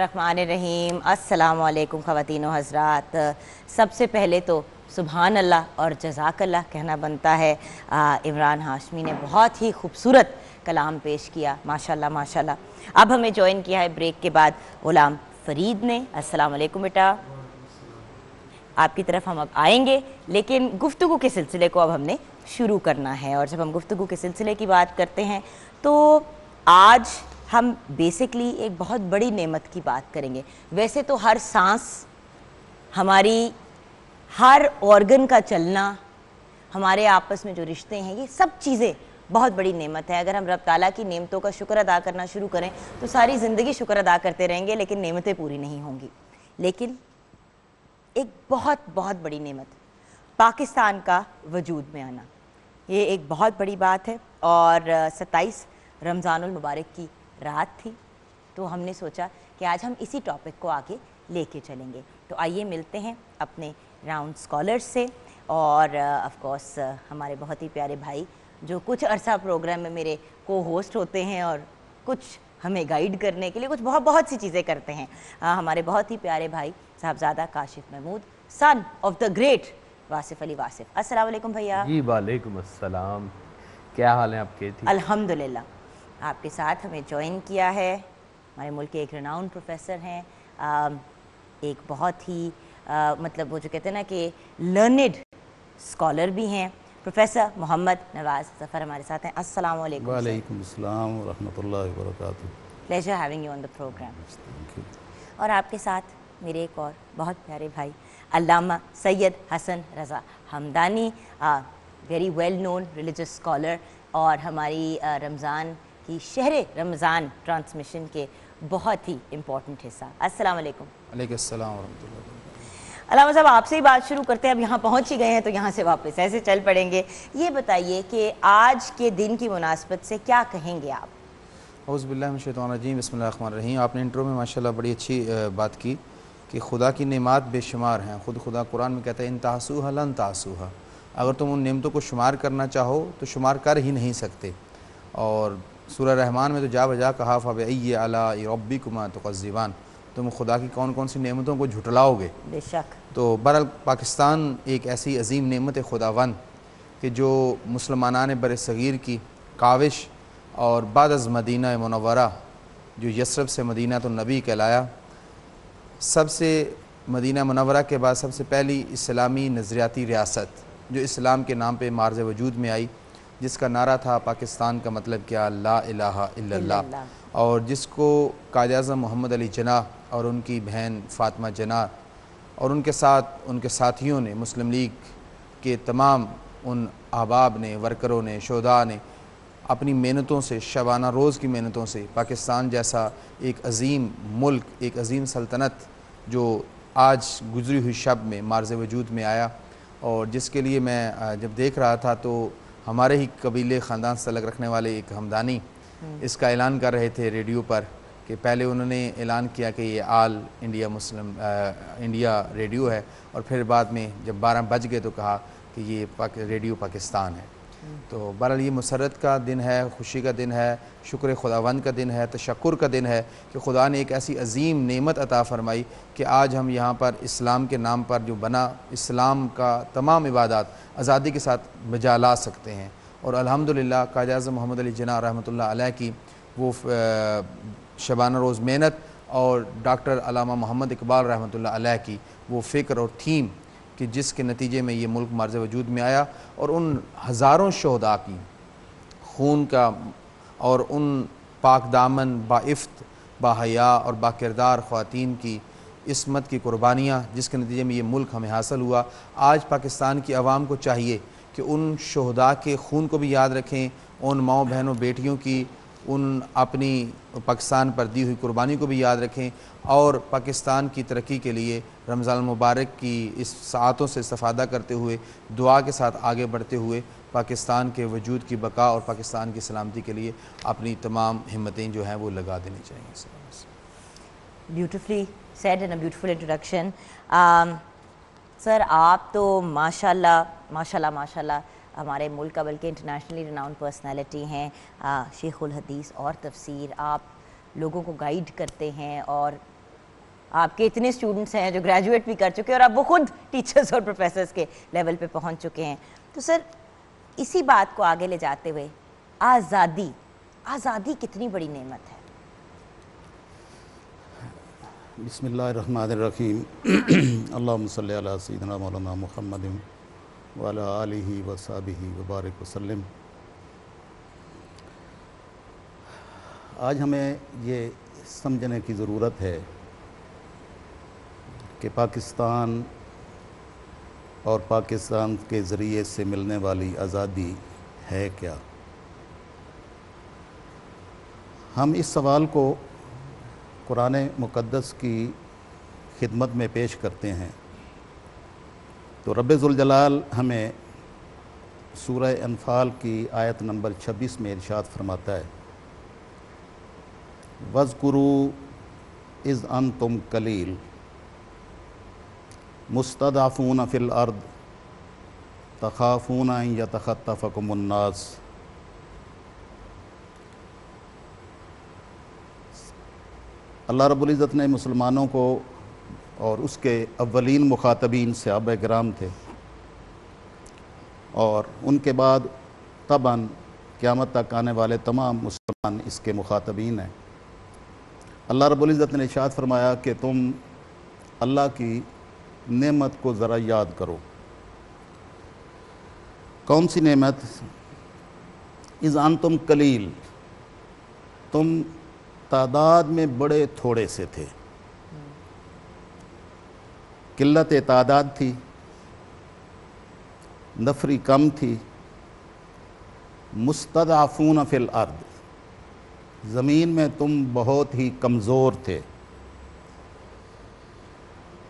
बिस्मिल्लाहिर्रहमानिर्रहीम। अस्सलामुअलैकुम ख़वातीनो हज़रात। सबसे पहले तो सुभान अल्लाह और जज़ाकल्लाह कहना बनता है। इमरान हाशमी ने बहुत ही खूबसूरत कलाम पेश किया, माशाल्लाह माशाल्लाह। अब हमें जॉइन किया है ब्रेक के बाद ग़ुलाम फरीद ने। अस्सलामुअलैकुम बेटा, आपकी तरफ हम अब आएंगे, लेकिन गुफ्तगू के सिलसिले को अब हमने शुरू करना है। और जब हम गुफ्तगू के सिलसिले की बात करते हैं तो आज हम बेसिकली एक बहुत बड़ी नेमत की बात करेंगे। वैसे तो हर सांस, हमारी हर ऑर्गन का चलना, हमारे आपस में जो रिश्ते हैं, ये सब चीज़ें बहुत बड़ी नेमत है। अगर हम रब ताला की नेमतों का शुक्र अदा करना शुरू करें तो सारी ज़िंदगी शुक्र अदा करते रहेंगे, लेकिन नेमतें पूरी नहीं होंगी। लेकिन एक बहुत बहुत बड़ी नेमत पाकिस्तान का वजूद में आना, ये एक बहुत बड़ी बात है। और 27 रमज़ानुल मुबारक की रात थी, तो हमने सोचा कि आज हम इसी टॉपिक को आगे लेके चलेंगे। तो आइए मिलते हैं अपने राउंड स्कॉलर्स से। और ऑफ कोर्स हमारे बहुत ही प्यारे भाई जो कुछ अरसा प्रोग्राम में मेरे को होस्ट होते हैं और कुछ हमें गाइड करने के लिए कुछ बहुत सी चीज़ें करते हैं, हमारे बहुत ही प्यारे भाई साहबजादा Kashif Mahmood, son of the great Wasif Ali Wasif. अस्सलाम वालेकुम भैया। जी वालेकुम अस्सलाम, क्या हाल है आपके? अल्हम्दुलिल्लाह। आपके साथ हमें ज्वाइन किया है हमारे मुल्क के एक रिनाउंड प्रोफेसर हैं, एक बहुत ही मतलब वो जो कहते हैं ना कि लर्नड स्कॉलर भी हैं, प्रोफेसर मोहम्मद नवाज़ ज़फर हमारे साथ हैं। अस्सलाम वालेकुम। वालेकुम सलाम व रहमतुल्लाहि व बरकातुहू। Pleasure having you on the programme. Thank you. और आपके साथ मेरे एक और बहुत प्यारे भाई Allama Syed Hasan Raza Hamdani, very well known religious scholar और हमारी रमज़ान की शहरे रमज़ान ट्रांसमिशन के बहुत ही इम्पोर्टेंट हिस्सा। अस्सलाम वालेकुम। वालेकुम सलाम व रहमतुल्लाहि। अलामा साहब, आपसे ही बात शुरू करते हैं। अब यहाँ पहुँच ही गए हैं तो यहाँ से वापस ऐसे चल पड़ेंगे। ये बताइए कि आज के दिन की मुनासबत से क्या कहेंगे आप? औज़ुबिल्लाहि मिनश शैतानिर रजीम, बिस्मिल्लाहिर्रहमानिर्रहीम। आपने इंट्रो में माशाल्लाह बड़ी अच्छी बात की कि खुदा की नेमात बेशुमार हैं। खुद खुदा कुरान में कहता है इन तहसूहा लन तहसूहा, अगर तुम उन नेमतों को शुमार करना चाहो तो शुमार कर ही नहीं सकते। और सूरह रहमान में तो जा बजा कहा फ़बअय्य अला रब्बिकुमा तुकज़्ज़िबान, तुम खुदा की कौन कौन सी नेमतों को झुटलाओगे। बेशक। तो बहरहाल पाकिस्तान एक ऐसी अजीम नेमत है खुदावंद कि जो मुसलमानान बर सग़ीर की काविश और बाद अज़ मदीना मुनव्वरा, जो यसरब से मदीना तो नबी कहलाया, सबसे मदीना मुनव्वरा के बाद सबसे पहली इस्लामी नज़रियाती रियासत जो इस्लाम के नाम पर मार्ज़ वजूद में आई, जिसका नारा था पाकिस्तान का मतलब क्या, ला इलाहा इल्लल्लाह। और जिसको क़ायदे आज़म मोहम्मद अली जिन्ना और उनकी बहन फातमा जिन्ना और उनके साथ उनके साथियों ने, मुस्लिम लीग के तमाम उन अहबाब ने, वर्करों ने, शोधा ने अपनी मेहनतों से, शबाना रोज़ की मेहनतों से पाकिस्तान जैसा एक अजीम मुल्क, एक अजीम सल्तनत जो आज गुजरी हुई शब में मार्ज़ वजूद में आया। और जिसके लिए मैं जब देख रहा था तो हमारे ही कबीले ख़ानदान से अलग रखने वाले एक हमदानी इसका ऐलान कर रहे थे रेडियो पर कि पहले उन्होंने ऐलान किया कि ये all India Muslim India radio है, और फिर बाद में जब 12 बज गए तो कहा कि ये रेडियो पाकिस्तान है। तो बहरहाल ये मुसरत का दिन है, खुशी का दिन है, शुक्र खुदावंद का दिन है, तशक्कुर का दिन है कि खुदा ने एक ऐसी अजीम नेमत अता फ़रमाई कि आज हम यहाँ पर इस्लाम के नाम पर जो बना, इस्लाम का तमाम इबादत आज़ादी के साथ बजा ला सकते हैं। और अल्हम्दुलिल्लाह क़ायदे आज़म मोहम्मद अली जिन्ना रहमतुल्लाह अलैह की वो शबाना रोज़ मेहनत और डॉक्टर अल्लामा मोहम्मद इकबाल रहमतुल्लाह अलैह की वो फ़िक्र और थीम कि जिसके नतीजे में ये मुल्क मार्ज़ वजूद में आया। और उन हज़ारों शोहदा की खून का और उन पाक दामन बाइफ्त बाहया और बाकिरदार ख़वातीन की इसमत की कुर्बानियाँ जिसके नतीजे में ये मुल्क हमें हासिल हुआ। आज पाकिस्तान की आवाम को चाहिए कि उन शोहदा के खून को भी याद रखें, उन माओ बहनों बेटियों की उन अपनी पाकिस्तान पर दी हुई कुर्बानी को भी याद रखें और पाकिस्तान की तरक्की के लिए रमज़ान मुबारक की इस सातों से इस्तिफ़ादा करते हुए दुआ के साथ आगे बढ़ते हुए पाकिस्तान के वजूद की बका और पाकिस्तान की सलामती के लिए अपनी तमाम हिम्मतें जो हैं वो लगा देनी चाहिए। Beautifully said and a beautiful introduction. Sir आप तो माशाल्लाह माशाल्लाह माशाल्लाह हमारे मुल्क का बल्कि इंटरनेशनली रिनाउंड पर्सनालिटी हैं, शेखुल हदीस और तफसीर, आप लोगों को गाइड करते हैं और आपके इतने स्टूडेंट्स हैं जो ग्रेजुएट भी कर चुके हैं और अब वो खुद टीचर्स और प्रोफेसर्स के लेवल पे पहुंच चुके हैं। तो सर इसी बात को आगे ले जाते हुए आज़ादी, आज़ादी कितनी बड़ी नेमत है? बिस्मिल्लाहिर्रहमानिर्रहीम अल्लाहुम्मा सल्ली अला सय्यिदिना मौलाना मुहम्मद व अला आलिहि व सहबिहि व बारिक वसल्लम। आज हमें ये समझने की ज़रूरत है कि पाकिस्तान और पाकिस्तान के ज़रिए से मिलने वाली आज़ादी है क्या। हम इस सवाल को कुरान मुक़द्दस की खिदमत में पेश करते हैं तो रब्बे ज़ुल जलाल हमें सूरह अनफ़ाल की आयत नंबर 26 में इरशाद फरमाता है, वज़कुरू इज़ अंतुम कलील मुस्तदअफ़ून फ़िल अर्द तख़ाफ़ून अन यतख़त्तफ़कुमुन नास। अल्लाह रब्बुल इज़्ज़त ने मुसलमानों को और उसके अव्वलीन मुखातबीन सहाबा किराम थे और उनके बाद तबन क़यामत तक आने वाले तमाम मुसलमान इसके मुखातबीन हैं। अल्लाह रब्बुल इज़्ज़त ने इरशाद फरमाया कि तुम अल्लाह की नेमत को ज़रा याद करो। कौन सी नेमत? इज़ अंतुम कलील, तुम तादाद में बड़े थोड़े से थे, किल्लत तादाद थी, नफरी कम थी। मुस्तदअफ़ून फ़िल अर्द, ज़मीन में तुम बहुत ही कमज़ोर थे।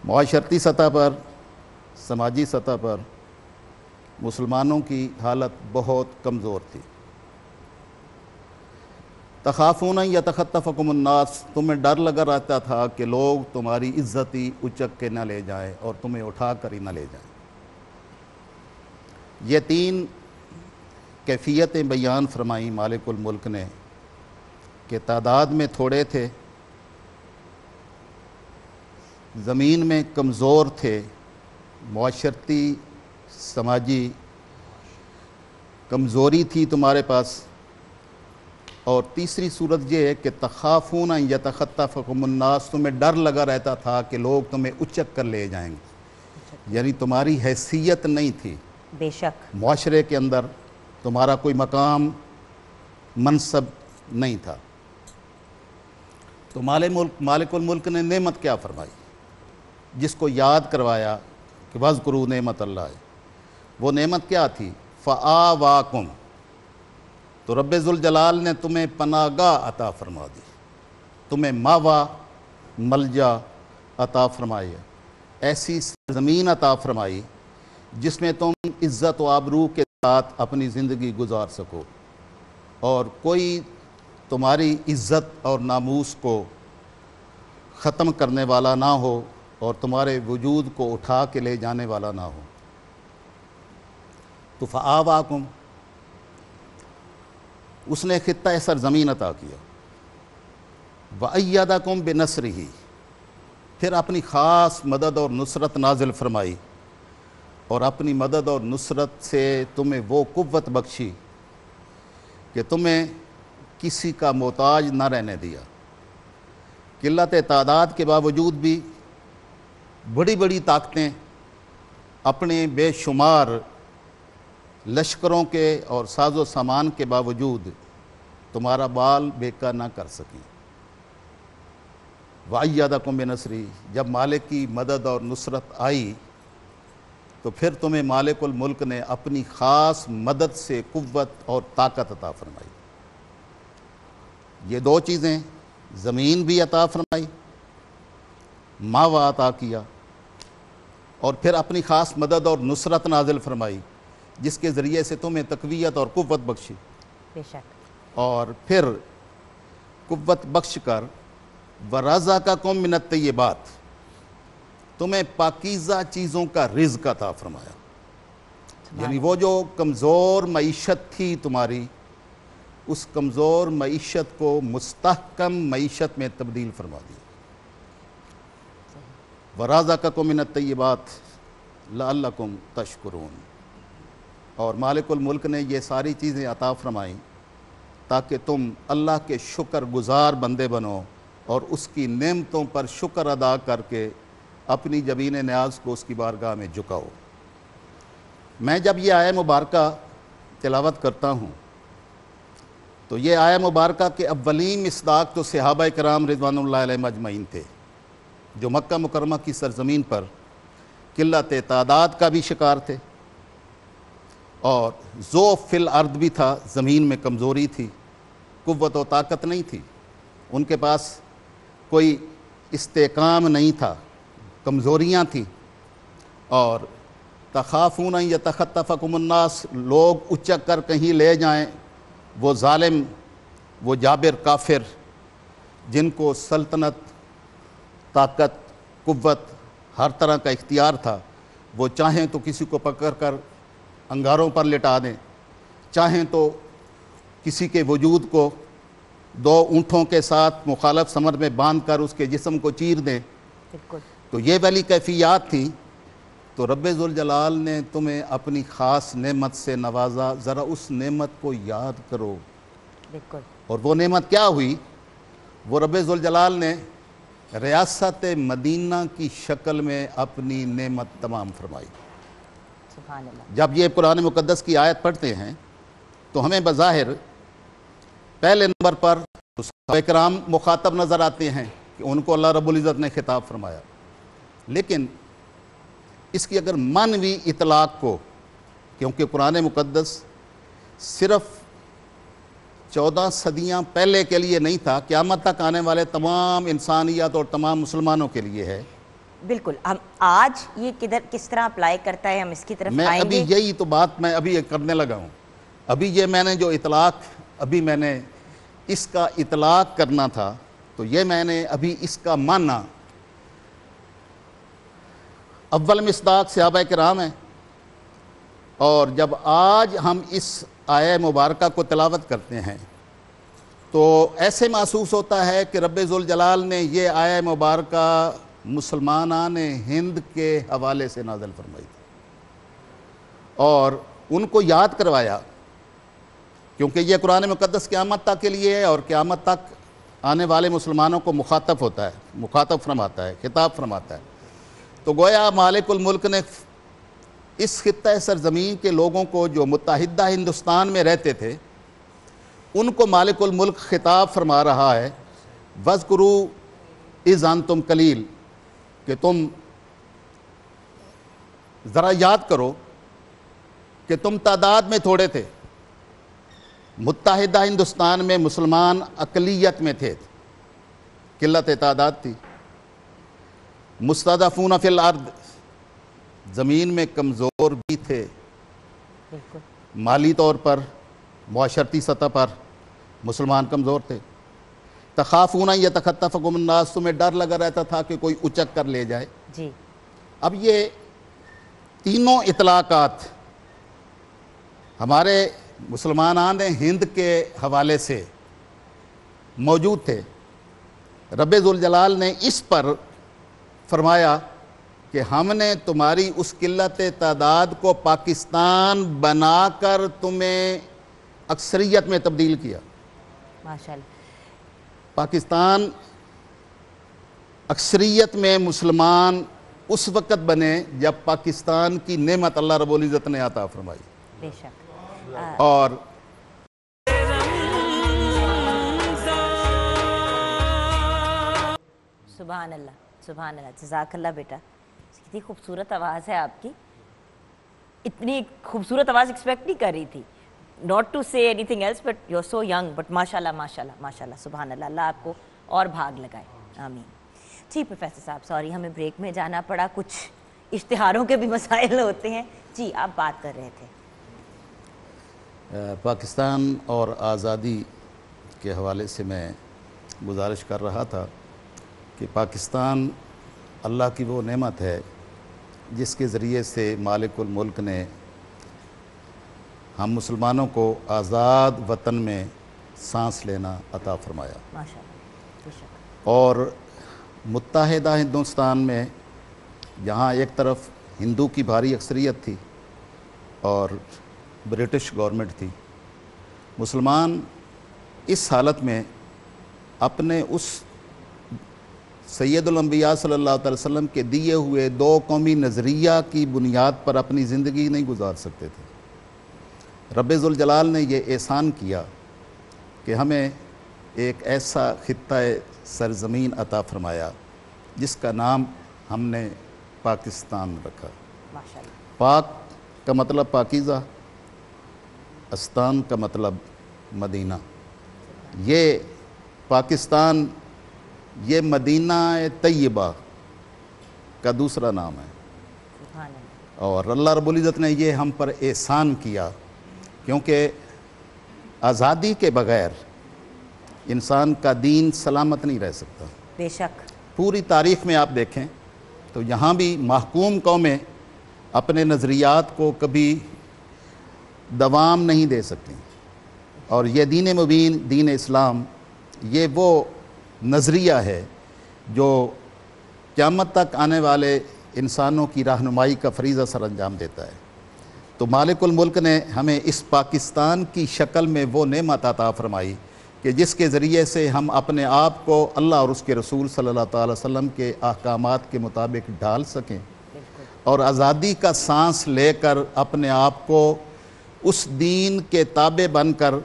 मुआशरती सतह पर, समाजी सतह पर मुसलमानों की हालत बहुत कमज़ोर थी। तख़ाफ़ून यतख़त्तफ़कुमुन्नास, तुम्हें डर लगा रहता था कि लोग तुम्हारी इज़्ज़त ही उचक के न ले जाएं और तुम्हें उठा कर ही न ले जाएं। ये तीन कैफियतें बयान फरमाई मालिकुल मुल्क ने कि तादाद में थोड़े थे, ज़मीन में कमज़ोर थे, मुआशरती समाजी कमज़ोरी थी तुम्हारे पास, और तीसरी सूरत यह है कि तख़ाफ़ून यतख़त्तफ़कुमुन्नास, तुम्हें डर लगा रहता था कि लोग तुम्हें उचक कर ले जाएंगे, यानी तुम्हारी हैसियत नहीं थी। बेशक मुआशरे के अंदर तुम्हारा कोई मकाम मनसब नहीं था। तो मालिकुल मुल्क ने नेमत क्या फरमाई जिसको याद करवाया कि वज़कुरू नेमत अल्लाह है, वो नेमत क्या थी? फ़आवाकुम, तो रब्बे ज़ुल जलाल ने तुम्हें पनागाह अता फरमा दी, तुम्हें मावा मलजा अता फरमाई, ऐसी ज़मीन अता फरमाई जिसमें तुम इज़्ज़त व आबरू के साथ अपनी ज़िंदगी गुजार सको और कोई तुम्हारी इज़्ज़त और नामूस को ख़त्म करने वाला ना हो और तुम्हारे वजूद को उठा के ले जाने वाला ना हो। तो फ़आवाकुम, उसने खित्ता सरज़मीन अता किया। वअय्यदकुम बिनस्रिही, फिर अपनी ख़ास मदद और नुसरत नाजिल फरमाई और अपनी मदद और नुसरत से तुम्हें वो कुव्वत बख्शी कि तुम्हें किसी का मोहताज ना रहने दिया। किल्लत तादाद के बावजूद भी बड़ी बड़ी ताकतें अपने बेशुमार लश्करों के और साजो सामान के बावजूद तुम्हारा बाल बेका ना कर सकें। वअय्यदकुम बिनस्री, जब मालिक की मदद और नुसरत आई तो फिर तुम्हें मालिकुल मुल्क ने अपनी ख़ास मदद से कुव्वत और ताकत अता फरमाई। ये दो चीज़ें, ज़मीन भी अता फरमाई, मावा अता किया और फिर अपनी ख़ास मदद और नुसरत नाजिल फरमाई जिसके ज़रिए से तुम्हें तक़वियत और कुव्वत बख्शी। बेशक, और फिर कुव्वत बख्श कर वरज़क़कुम मिनत तय्यबात, तुम्हें पाकीज़ा चीज़ों का रिज़्क़ अता फरमाया, यानी वो जो कमज़ोर मईशत थी तुम्हारी, उस कमज़ोर मईशत को मुस्तहकम मईशत में तब्दील फरमा दिया। वराज़क़कुम मिनत तय्यिबात लअल्लकुम तशकुरून। और मालिकुल मुल्क ने ये सारी चीज़ें अता फरमाई ताकि तुम अल्लाह के शुक्रगुज़ार बंदे बनो और उसकी नेमतों पर शुक्र अदा करके अपनी जबीन न्याज को उसकी बारगाह में झुकाओ। मैं जब ये आया मुबारक तिलावत करता हूँ तो ये आया मुबारक के अव्वलीन मिसदाक तो सहाबा कराम रिज़वानुल्लाह अलैहिम अजमईन थे, जो मक्का मुकरमा की सरजमीन पर किल्लत तादाद का भी शिकार थे और ज़ोफ़ फिल अर्द भी था, ज़मीन में कमज़ोरी थी, कुव्वत व ताकत नहीं थी, उनके पास कोई इस्तेकाम नहीं था, कमज़ोरियाँ थीं। और तखाफ़ून या तखत्तफ़कुमुन्नास, लोग उचक कर कहीं ले जाएं वो ज़ालिम वो जाबिर काफिर जिनको सल्तनत ताकत कुव्वत हर तरह का इख्तियार था। वो चाहें तो किसी को पकड़ कर अंगारों पर लिटा दें, चाहें तो किसी के वजूद को दो ऊँटों के साथ मुखालफ समर में बांध कर उसके जिस्म को चीर दें। तो ये वाली कैफियत थी। तो रब्बे जुल जलाल ने तुम्हें अपनी ख़ास नेमत से नवाजा, ज़रा उस नेमत को याद करो। और वो नेमत क्या हुई? वो रब्बे जुल जलाल ने रियासत मदीना की शक्ल में अपनी नेमत तमाम फरमाई। सुभान अल्लाह। जब ये कुरान मुकद्दस की आयत पढ़ते हैं तो हमें बज़ाहिर पहले नंबर पर सहाबा-ए-किराम मुखातब नज़र आते हैं कि उनको अल्लाह रब्बुल इज़्ज़त ने खिताब फरमाया, लेकिन इसकी अगर मानवी इतलाक़ को, क्योंकि कुरान मुकद्दस सिर्फ़ 14 सदियाँ पहले के लिए नहीं था, क़यामत तक आने वाले तमाम इंसानियत और तमाम मुसलमानों के लिए है। बिल्कुल। हम आज ये किधर किस तरह अप्लाई करता है, हम इसकी तरफ आएंगे। अभी यही तो बात मैं अभी करने लगा हूँ। अभी ये मैंने जो इतलाक़, अभी मैंने इसका इतलाक़ करना था, तो ये मैंने अभी इसका माना। अव्वल मिस्दाक सहाबा किराम हैं। और जब आज हम इस आया मुबारक को तिलावत करते हैं तो ऐसे महसूस होता है कि रब्बे जुल जलाल ने ये आया मुबारक मुसलमानान हिंद के हवाले से नाज़िल फरमाई और उनको याद करवाया, क्योंकि ये कुरान मुकद्दस क़यामत तक के लिए है और क़यामत तक आने वाले मुसलमानों को मुखातब होता है, मुखातब फरमाता है, खिताब फरमाता है। तो गोया मालिकुल मुल्क ने इस खित्ता सरज़मीन के लोगों को जो मुत्तहिदा हिंदुस्तान में रहते थे उनको मालिकुल मुल्क खिताब फरमा रहा है, वज़कुरू इज़ अंतुम कलील, कि तुम ज़रा याद करो कि तुम तादाद में थोड़े थे। मुत्तहिदा हिंदुस्तान में मुसलमान अक़लियत में थे, किल्लत तादाद थी। मुस्तदफ़ून फ़िल अर्द, ज़मीन में कमज़ोर भी थे, माली तौर पर मुआशरती सतह पर मुसलमान कमज़ोर थे। तखाफ़ून या तखत्तफ़कुमुन्नास, तुम्हें डर लगा रहता था कि कोई उचक कर ले जाए जी। अब ये तीनों इतलाक़ात हमारे मुसलमानान हिंद के हवाले से मौजूद थे। रब्बे जुल जलाल ने इस पर फरमाया कि हमने तुम्हारी उस किल्लत तादाद को पाकिस्तान बनाकर तुम्हें अक्सरियत में तब्दील किया। माशाअल्लाह। पाकिस्तान अक्सरियत में मुसलमान उस वक़्त बने जब पाकिस्तान की नेमत अल्लाह रब्बुल इज़्ज़त ने अता फरमाई। बेशक। और सुभान अल्लाह, सुभान अल्लाह, जज़ाकल्लाह बेटा। कितनी खूबसूरत आवाज़ है आपकी, इतनी खूबसूरत आवाज़ एक्सपेक्ट नहीं कर रही थी। Not to say anything else but you are so young, but माशाल्लाह माशाल्लाह माशाल्लाह, सुभान अल्लाह। अल्लाह आपको और भाग लगाए, आमीन। जी प्रोफेसर साहब, सॉरी हमें ब्रेक में जाना पड़ा, कुछ इश्तिहारों के भी मसाइल होते हैं जी। आप बात कर रहे थे पाकिस्तान और आज़ादी के हवाले से। मैं गुजारिश कर रहा था कि पाकिस्तान अल्लाह की वो नेमत है जिसके ज़रिए से मालिकुल मुल्क ने हम मुसलमानों को आज़ाद वतन में सांस लेना अता फरमाया। और मुत्तहिदा हिंदुस्तान में जहाँ एक तरफ हिंदू की भारी अक्सरियत थी और ब्रिटिश गवर्नमेंट थी, मुसलमान इस हालत में अपने उस सैयदुल अंबिया सल्लल्लाहु अलैहि वसल्लम के दिए हुए दो कौमी नज़रिया की बुनियाद पर अपनी ज़िंदगी नहीं गुजार सकते थे। रब्बे ज़ुल जलाल ने ये एहसान किया कि हमें एक ऐसा खित्ता सरज़मीन अता फ़रमाया जिसका नाम हमने पाकिस्तान रखा। पाक का मतलब पाकीज़ा, अस्तान का मतलब मदीना। ये पाकिस्तान ये मदीना तय्यबा का दूसरा नाम है और अल्लाह रब्बुल इज़्ज़त ने ये हम पर एहसान किया क्योंकि आज़ादी के बग़ैर इंसान का दीन सलामत नहीं रह सकता। बेशक पूरी तारीख़ में आप देखें तो यहाँ भी महकूम कौमें अपने नज़रियात को कभी दवाम नहीं दे सकती और ये दीन मुबीन दीन इस्लाम ये वो नज़रिया है जो क़यामत तक आने वाले इंसानों की रहनुमाई का फरीज़ा सर अंजाम देता है। तो मालिकुल मुल्क ने हमें इस पाकिस्तान की शक्ल में वो नेमत अता फ़रमाई कि जिसके ज़रिए से हम अपने आप को अल्लाह और उसके रसूल सल्लल्लाहु अलैहि वसल्लम के अहकामात के मुताबिक ढाल सकें और आज़ादी का सांस लेकर अपने आप को उस दीन के ताबे बनकर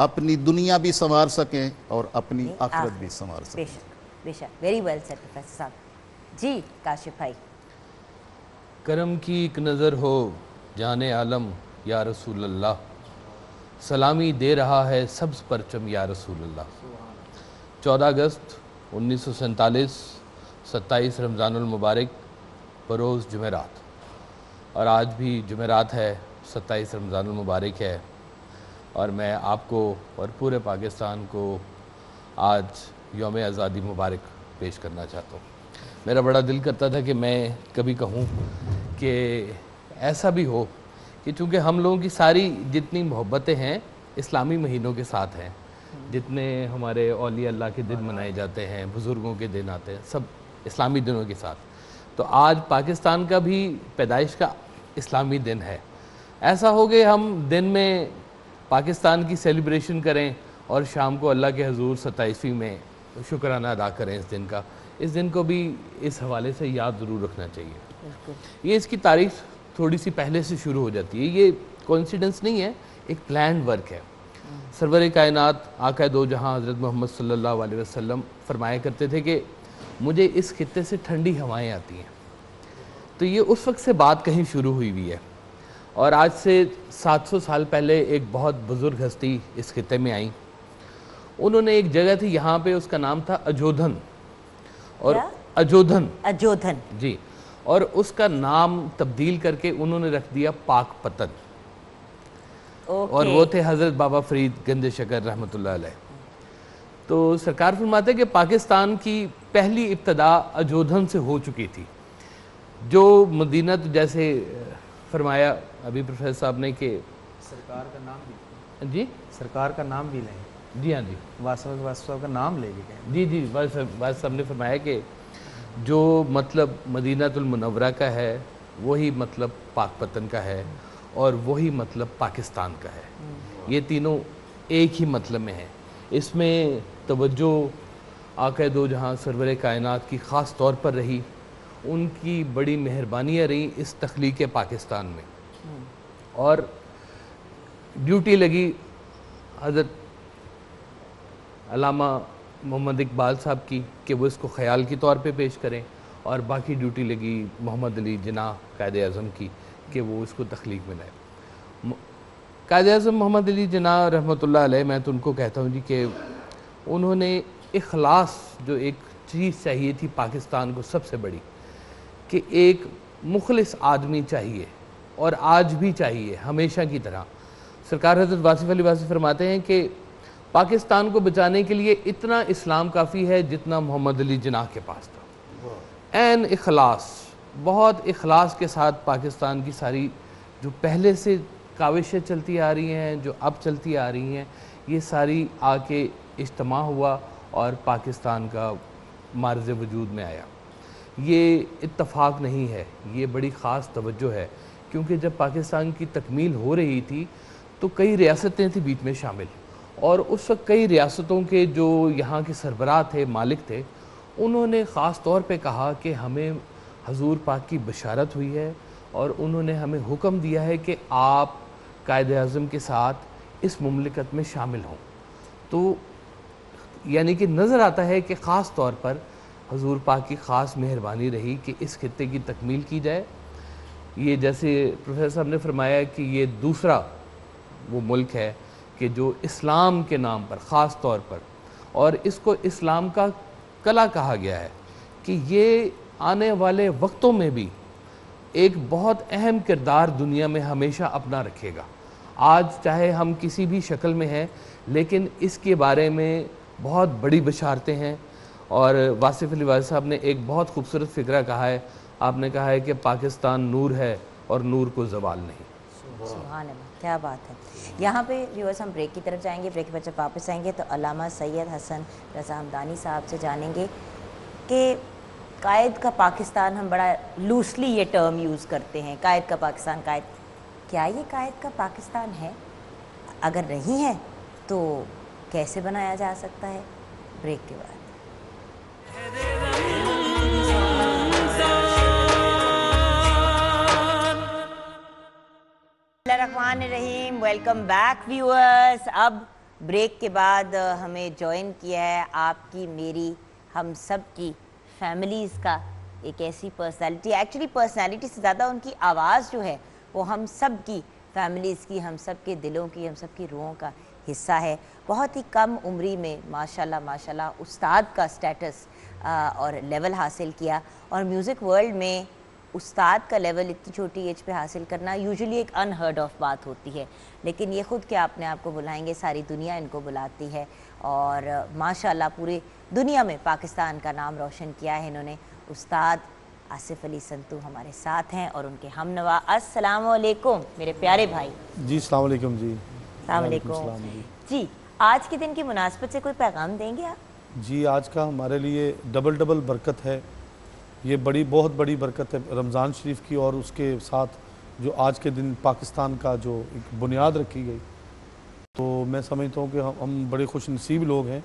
अपनी दुनिया भी संवार सकें और अपनी आखिरत भी संवार सकें। बेशक बेशक, वेरी वेल सर प्रोफेसर साहब जी। काशिफ भाई, करम की एक नज़र हो जाने आलम या रसूल अल्लाह, सलामी दे रहा है सब्ज़ परचम या रसूल अल्लाह। 14 अगस्त 1947, 27 रमज़ानुल मुबारक बरोज़ जुमेरात, और आज भी जुमेरात है, 27 रमज़ानुल मुबारक है, और मैं आपको और पूरे पाकिस्तान को आज यौम आज़ादी मुबारक पेश करना चाहता हूँ। मेरा बड़ा दिल करता था कि मैं कभी कहूँ कि ऐसा भी हो कि चूँकि हम लोगों की सारी जितनी मोहब्बतें हैं इस्लामी महीनों के साथ हैं, जितने हमारे औलिया अल्लाह के दिन मनाए जाते हैं, बुज़ुर्गों के दिन आते हैं, सब इस्लामी दिनों के साथ। तो आज पाकिस्तान का भी पैदाइश का इस्लामी दिन है। ऐसा हो गए हम दिन में पाकिस्तान की सेलिब्रेशन करें और शाम को अल्लाह के हजूर 27वीं में शुक्राना अदा करें इस दिन का। इस दिन को भी इस हवाले से याद ज़रूर रखना चाहिए। ये इसकी तारीख थोड़ी सी पहले से शुरू हो जाती है। ये कोइंसिडेंस नहीं है, एक प्लान वर्क है। सरवर कायनात आका दो जहां हज़रत मोहम्मद सल्लल्लाहु अलैहि वसल्लम फरमाया करते थे कि मुझे इस खित्ते से ठंडी हवाएं आती हैं। तो ये उस वक्त से बात कहीं शुरू हुई हुई है और आज से 700 साल पहले एक बहुत बुज़ुर्ग हस्ती इस खित्ते में आई। उन्होंने एक जगह थी यहाँ पे, उसका नाम था अजोधन। और अजोधन अजोधन जी, और उसका नाम तब्दील करके उन्होंने रख दिया पाक पतन। और वो थे हजरत बाबा फरीद गंदे शकर रहमतुल्लाह अलैह। तो सरकार फरमाते कि पाकिस्तान की पहली इब्तदा अजोधन से हो चुकी थी, जो मदीना, तो जैसे फरमाया अभी प्रोफेसर साहब ने कि सरकार का नाम भी जी, सरकार का नाम भी लें जी, हाँ जी, वासिफ़ का नाम ले लें जी जी। वासिफ़ साहब ने फरमाया कि जो मतलब मदीनातुल मुनव्वरा का है वही मतलब पाक पतन का है और वही मतलब पाकिस्तान का है। ये तीनों एक ही मतलब में है। इसमें तवज्जो आक़ा दो जहाँ सरवर कायनात की ख़ास तौर पर रही, उनकी बड़ी मेहरबानियाँ रही इस तख्लीक़ पाकिस्तान में। और ड्यूटी लगी हज़रत अल्लामा मोहम्मद इकबाल साहब की कि वो इसको ख़याल के तौर पे पेश करें, और बाकी ड्यूटी लगी मोहम्मद अली जिन्ना क़ायदे आज़म की कि वो इसको तख्लीक में लाए। क़ायदे आज़म मोहम्मद अली जिन्ना रहमतुल्लाह अलैह, मैं तो उनको कहता हूँ जी कि उन्होंने इखलास, जो एक चीज़ चाहिए थी पाकिस्तान को सबसे बड़ी, कि एक मुखलिस आदमी चाहिए, और आज भी चाहिए हमेशा की तरह। सरकार हज़रत वासिफ़ अली वासिफ़ फरमाते हैं कि पाकिस्तान को बचाने के लिए इतना इस्लाम काफ़ी है जितना मोहम्मद अली जिन्ना के पास था। एन इखलास, बहुत इखलास के साथ पाकिस्तान की सारी जो पहले से काविशें चलती आ रही हैं, जो अब चलती आ रही हैं, ये सारी आके इज्तिमा हुआ और पाकिस्तान का मार्ज वजूद में आया। ये इत्तफाक़ नहीं है, ये बड़ी ख़ास तवज्जो है, क्योंकि जब पाकिस्तान की तकमील हो रही थी तो कई रियासतें थी बीच में शामिल, और उस वक्त कई रियासतों के जो यहाँ के सरबराह थे, मालिक थे, उन्होंने ख़ास तौर पे कहा कि हमें हजूर पाक की बशारत हुई है और उन्होंने हमें हुक्म दिया है कि आप क़ायदे आज़म के साथ इस मुमलिकत में शामिल हों। तो यानी कि नज़र आता है कि ख़ास तौर पर हजूर पाक की ख़ास मेहरबानी रही कि इस खित्ते की तकमील की जाए। ये जैसे प्रोफेसर साहब ने फरमाया कि ये दूसरा वो मुल्क है कि जो इस्लाम के नाम पर ख़ास तौर पर, और इसको इस्लाम का कला कहा गया है, कि ये आने वाले वक्तों में भी एक बहुत अहम किरदार दुनिया में हमेशा अपना रखेगा। आज चाहे हम किसी भी शक्ल में हैं, लेकिन इसके बारे में बहुत बड़ी बशारतें हैं। और वासिफ़ अली वासिफ़ साहब ने एक बहुत खूबसूरत फ़िक्रा कहा है, आपने कहा है कि पाकिस्तान नूर है और नूर को ज़वाल नहीं। सुभान अल्लाह, क्या बात है। यहाँ पे व्यूअर्स हम ब्रेक की तरफ जाएंगे, ब्रेक के बाद जब वापस आएंगे तो अलामा सैयद हसन रज़ा हमदानी साहब से जानेंगे कि कायद का पाकिस्तान, हम बड़ा लूसली ये टर्म यूज़ करते हैं, कायद का पाकिस्तान, कायद क्या ये कायद का पाकिस्तान है? अगर नहीं है तो कैसे बनाया जा सकता है? ब्रेक के बाद। Rahman Rahim, welcome back viewers. अब ब्रेक के बाद हमें जॉइन किया है आपकी, मेरी, हम सब की फैमिलीज़ का एक ऐसी पर्सनालिटी, एक्चुअली पर्सनालिटी से ज़्यादा उनकी आवाज़ जो है वो हम सब की फैमिलीज़ की, हम सब के दिलों की, हम सब की रूहों का हिस्सा है। बहुत ही कम उम्री में माशाल्लाह माशाल्लाह उस्ताद का स्टेटस और लेवल हासिल किया, और म्यूज़िक वर्ल्ड में उस्ताद का लेवल इतनी छोटी एज पे हासिल करना यूजुअली एक अनहर्ड ऑफ बात होती है, लेकिन ये ख़ुद के आपने आपको बुलाएंगे, सारी दुनिया इनको बुलाती है, और माशाल्लाह पूरी दुनिया में पाकिस्तान का नाम रोशन किया है इन्होंने। उस्ताद आसिफ अली संतू हमारे साथ हैं और उनके हमनवा। अस्सलाम वालेकुम मेरे प्यारे भाई जी। अस्सलाम वालेकुम जी। अस्सलाम वालेकुम जी। आज के दिन की मुनासबत से कोई पैगाम देंगे आप? जी, आज का हमारे लिए डबल डबल बरकत है, ये बड़ी बहुत बड़ी बरकत है रमज़ान शरीफ की, और उसके साथ जो आज के दिन पाकिस्तान का जो एक बुनियाद रखी गई, तो मैं समझता हूँ कि हम बड़े खुश नसीब लोग हैं,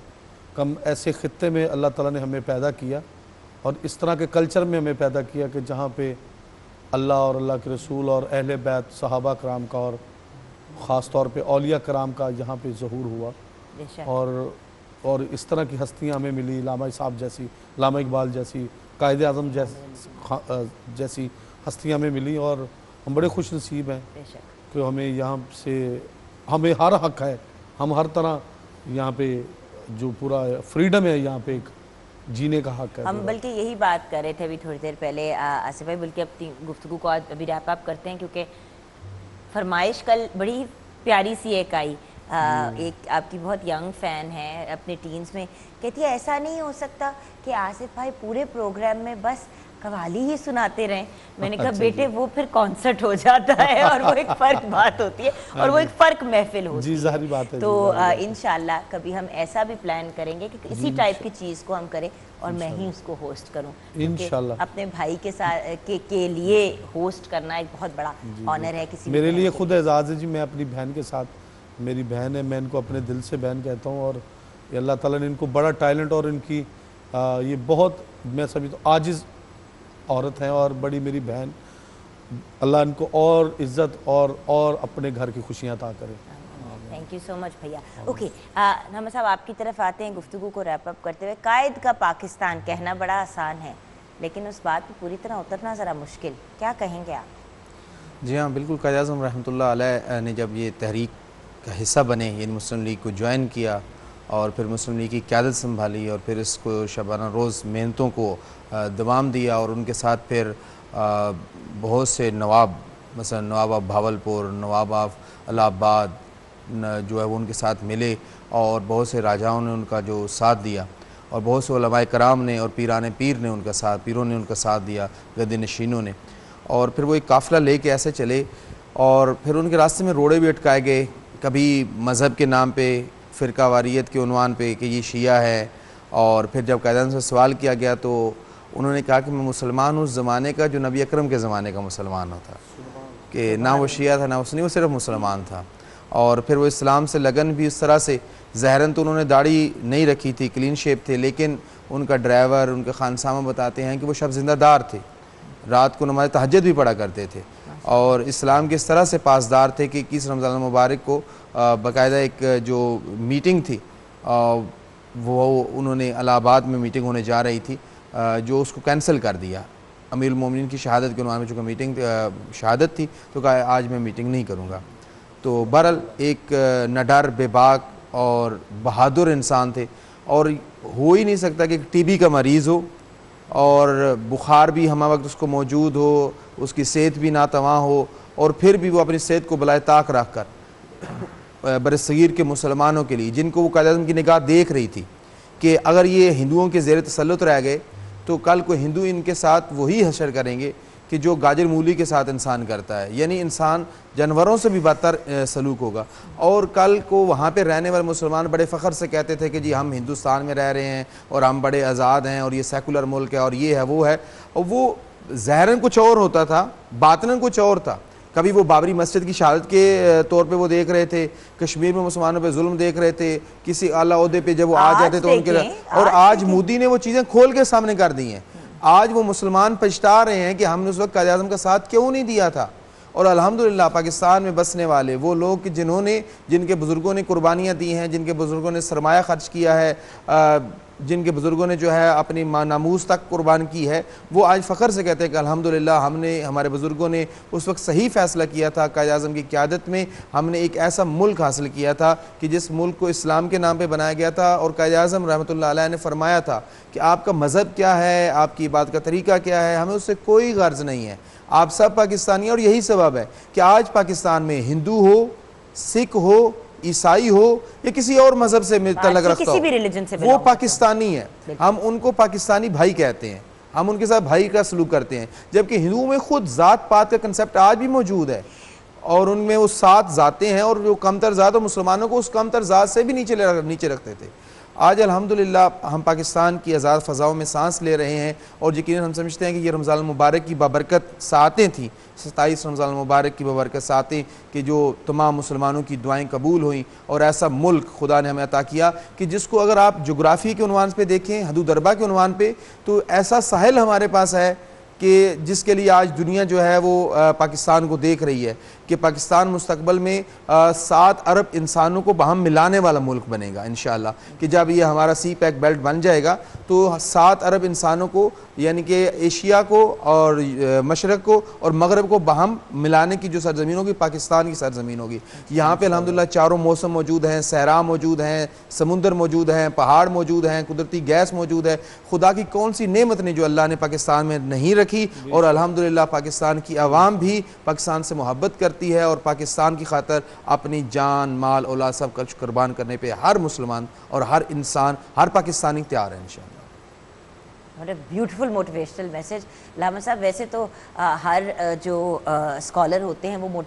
कम ऐसे ख़ित्ते में अल्लाह ताला ने हमें पैदा किया और इस तरह के कल्चर में हमें पैदा किया कि जहाँ पे अल्लाह और अल्लाह के रसूल और अहले बैत सहाबा कराम का और ख़ास तौर पे औलिया कराम का यहाँ पे ज़हूर हुआ, और इस तरह की हस्तियाँ हमें मिली, लामा साहब जैसी, लामा इकबाल जैसी, कायदे आज़म जैसी हस्तियाँ हमें मिली, और हम बड़े खुश नसीब हैं कि हमें यहाँ से, हमें हर हक़ है, हम हर तरह यहाँ पे जो पूरा फ्रीडम है, यहाँ पे एक जीने का हक़ है। हम बल्कि यही बात कर रहे थे अभी थोड़ी देर पहले आसिफ भाई, बल्कि अपनी गुफ्तगू को अभी रैप अप करते हैं, क्योंकि फरमाइश कल बड़ी प्यारी सी एक आई, एक आपकी बहुत यंग फ़ैन है अपने टीन्स में, कहती है ऐसा नहीं हो सकता कि आसिफ भाई पूरे प्रोग्राम में बस कवाली ही सुनाते रहें। मैंने कहा बेटे वो फिर कॉन्सर्ट हो जाता है, और वो एक फ़र्क बात होती है, और वो एक फ़र्क महफिल होती है। जी जाहिर बात है। तो इंशाल्लाह कभी हम ऐसा भी प्लान करेंगे कि इसी टाइप की चीज़ को हम करें, और मैं ही उसको होस्ट करूँ इंशाल्लाह। अपने भाई के साथ के लिए होस्ट करना एक बहुत बड़ा ऑनर है। किसी मेरे लिए खुद एजाज़ है जी, मैं अपनी बहन के साथ, मेरी बहन है, मैं इनको अपने दिल से बहन कहता हूँ, और अल्लाह ताला ने इनको बड़ा टैलेंट, और इनकी ये बहुत, मैं समझता हूँ आजिज़ औरत हैं और बड़ी मेरी बहन, अल्लाह इनको और इज़्ज़त और अपने घर की खुशियाँ अता करे। थैंक यू सो मच भैया। ओके नमन साहब, आपकी तरफ आते हैं गुफ्तगू को रैप अप करते हुए। कायद का पाकिस्तान कहना बड़ा आसान है, लेकिन उस बात पर पूरी तरह उतरना ज़रा मुश्किल, क्या कहेंगे आप? जी हाँ बिल्कुल, कायद आज़म रहमतुल्लाह अलैह ने जब ये तहरीक का हिस्सा बने, यानी मुस्लिम लीग को ज्वाइन किया और फिर मुस्लिम लीग की क़यादत संभाली, और फिर इसको शबाना रोज़ मेहनतों को दवाम दिया, और उनके साथ फिर बहुत से नवाब, मसलन नवाब ऑफ भावलपुर, नवाब ऑफ इलाहाबाद जो है वो उनके साथ मिले, और बहुत से राजाओं ने उनका जो साथ दिया, और बहुत से उलमाए कराम ने और पीराने पीर ने उनका साथ, पीरों ने उनका साथ दिया, गद्दी नशीनों ने, और फिर वो एक काफ़िला ले कर ऐसे चले, और फिर उनके रास्ते में रोड़े भी अटकाए गए, कभी मज़हब के नाम पे, फ़िरका वारियत के उन्वान पे कि ये शिया है, और फिर जब कायदे आज़म से सवाल किया गया तो उन्होंने कहा कि मैं मुसलमान उस ज़माने का जो नबी अकरम के ज़माने का मुसलमान होता, कि ना वो शिया था ना वो सुन्नी, वो सिर्फ मुसलमान था। और फिर वो इस्लाम से लगन भी उस तरह से, ज़ाहिरन तो उन्होंने दाढ़ी नहीं रखी थी, क्लीन शेप थे, लेकिन उनका ड्राइवर, उनके खानसामा बताते हैं कि वो शब जिंदादार थे, रात को नमाज तहज्जुद भी पढ़ा करते थे और इस्लाम के इस तरह से पासदार थे कि 21 रमज़ान मुबारक को बाकायदा एक जो मीटिंग थी वो उन्होंने इलाहाबाद में मीटिंग होने जा रही थी जो उसको कैंसिल कर दिया। अमीरुल मोमिनीन की शहादत के उन्वान में चूँकि मीटिंग शहादत थी तो कहा आज मैं मीटिंग नहीं करूँगा। तो बहरहाल एक नडर, बेबाक और बहादुर इंसान थे और हो ही नहीं सकता कि टीबी का मरीज़ हो और बुखार भी हमा वक्त उसको मौजूद हो, उसकी सेहत भी नातवां हो और फिर भी वो अपनी सेहत को बलाए ताक रख कर बरसगीर के मुसलमानों के लिए, जिनको वो क़ायदे आज़म की निगाह देख रही थी कि अगर ये हिंदुओं के ज़ेर तसल्लुत रह गए तो कल को हिंदू इनके साथ वही हशर करेंगे कि जो गाजर मूली के साथ इंसान करता है, यानी इंसान जानवरों से भी बदतर सलूक होगा। और कल को वहाँ पे रहने वाले मुसलमान बड़े फ़ख्र से कहते थे कि जी हम हिंदुस्तान में रह रहे हैं और हम बड़े आज़ाद हैं और ये सेकुलर मुल्क है और ये है वो है। और वो ज़ाहिरन कुछ और होता था, बातनन कुछ और था। कभी वो बाबरी मस्जिद की शहादत के तौर पे वो देख रहे थे, कश्मीर में मुसलमानों पे जुल्म देख रहे थे, किसी आला ओहदे पे जब वो आ जाते तो उनके, और आज मोदी ने वो चीज़ें खोल के सामने कर दी हैं। आज वो मुसलमान पछता रहे हैं कि हमने उस वक्त क़ायदे आज़म का साथ क्यों नहीं दिया था। और अल्हम्दुलिल्लाह पाकिस्तान में बसने वाले वो लोग जिन्होंने, जिनके बुज़ुर्गों ने कुर्बानियाँ दी हैं, जिनके बुज़ुर्गों ने सरमाया खर्च किया है, जिनके बुज़ुर्गों ने जो है अपनी नामूस तक कुर्बान की है, वो आज फ़ख्र से कहते हैं कि अल्हम्दुलिल्लाह हमने, हमारे बुज़ुर्गों ने उस वक्त सही फ़ैसला किया था। क़ायदे आज़म की क़यादत में हमने एक ऐसा मुल्क हासिल किया था कि जिस मुल्क को इस्लाम के नाम पे बनाया गया था। और क़ायदे आज़म रहमतुल्लाह अलैह ने फरमाया था कि आपका मज़हब क्या है, आपकी इबादत का तरीका क्या है, हमें उससे कोई गर्ज नहीं है, आप सब पाकिस्तानी। और यही सबब है कि आज पाकिस्तान में हिंदू हो, सिख हो, ईसाई हो या किसी और मजहब से तलक रखता हो, वो पाकिस्तानी है। हम उनको पाकिस्तानी भाई कहते हैं, हम उनके साथ भाई का सलूक करते हैं, जबकि हिंदुओं में खुद जात पात का कंसेप्ट आज भी मौजूद है और उनमें वो सात जातें हैं और जो कमतर जात, और मुसलमानों को उस कमतर जात से भी नीचे रखते थे। आज अल्हम्दुलिल्लाह हम पाकिस्तान की आज़ाद फ़ज़ाओं में सांस ले रहे हैं और यकीनन हम समझते हैं कि ये रमज़ान मुबारक की बाबरकत सातें थी, 27 रमज़ान मुबारक की बाबरकत सातें कि जो तमाम मुसलमानों की दुआएं कबूल हुईं और ऐसा मुल्क खुदा ने हमें अता किया कि जिसको अगर आप जोग्राफ़ी के उनवान पे देखें, हदूदरबा के उनवान पे, तो ऐसा साहिल हमारे पास है कि जिसके लिए आज दुनिया जो है वो पाकिस्तान को देख रही है कि पाकिस्तान मुस्तकबल में 7 अरब इंसानों को बाहम मिलाने वाला मुल्क बनेगा इंशाअल्लाह। कि जब ये हमारा CPEC बेल्ट बन जाएगा तो 7 अरब इंसानों को, यानी कि एशिया को और मशरक़ को और मगरब को बाहम मिलाने की जो सरज़मीन होगी पाकिस्तान की सरज़मीन होगी। यहाँ पर अल्हम्दुलिल्लाह चारों मौसम मौजूद हैं, सहरा मौजूद हैं, समुंदर मौजूद हैं, पहाड़ मौजूद हैं, कुदरती गैस मौजूद है। खुदा की कौन सी नेमत ने जो अल्लाह ने पाकिस्तान में नहीं रखी। और अल्हम्दुलिल्लाह पाकिस्तान की आवाम भी पाकिस्तान से मोहब्बत करती है और पाकिस्तान की खातर अपनी जान, माल, औलाद सब कुछ कुर्बान करने पे हर मुसलमान और हर इंसान, हर पाकिस्तानी तैयार है इंशाअल्लाह। What a beautiful motivational message, Lama साहब। वैसे तो हर जो स्कॉलर होते हैं वो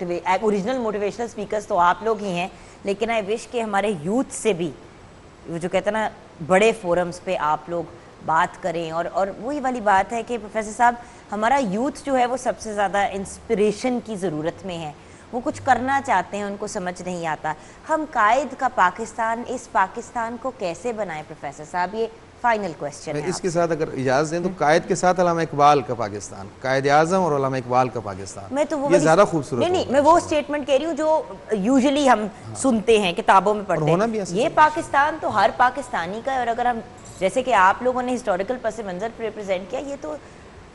ओरिजिनल मोटिवेशनल स्पीकर्स तो आप लोग ही हैं, लेकिन आई विश कि हमारे यूथ से भी जो कहते हैं ना बड़े फोरम्स पे आप लोग बात करें। और वही वाली बात है कि प्रोफेसर साहब हमारा यूथ जो है वो सबसे ज़्यादा इंस्पिरेशन की ज़रूरत में है, वो कुछ करना चाहते हैं, उनको समझ नहीं आता। हम कायद का पाकिस्तान, इस पाकिस्तान को कैसे बनाएं प्रोफेसर साहब, ये फाइनल क्वेश्चन है। इसके साथ अगर इजाज़त दें तो कायद के साथ अल्लामा इकबाल का पाकिस्तान, कायद आज़म और अल्लामा इकबाल का पाकिस्तान, मैं तो वो ज़्यादा खूबसूरत। नहीं नहीं, मैं वो स्टेटमेंट कह रही हूँ जो यूजुअली हम सुनते हैं, किताबों में पढ़ते हैं। ये पाकिस्तान तो हर पाकिस्तानी का है। और अगर हम, जैसे कि आप लोगों ने हिस्टोरिकल पस मंज़र रिप्रेजेंट किया, ये तो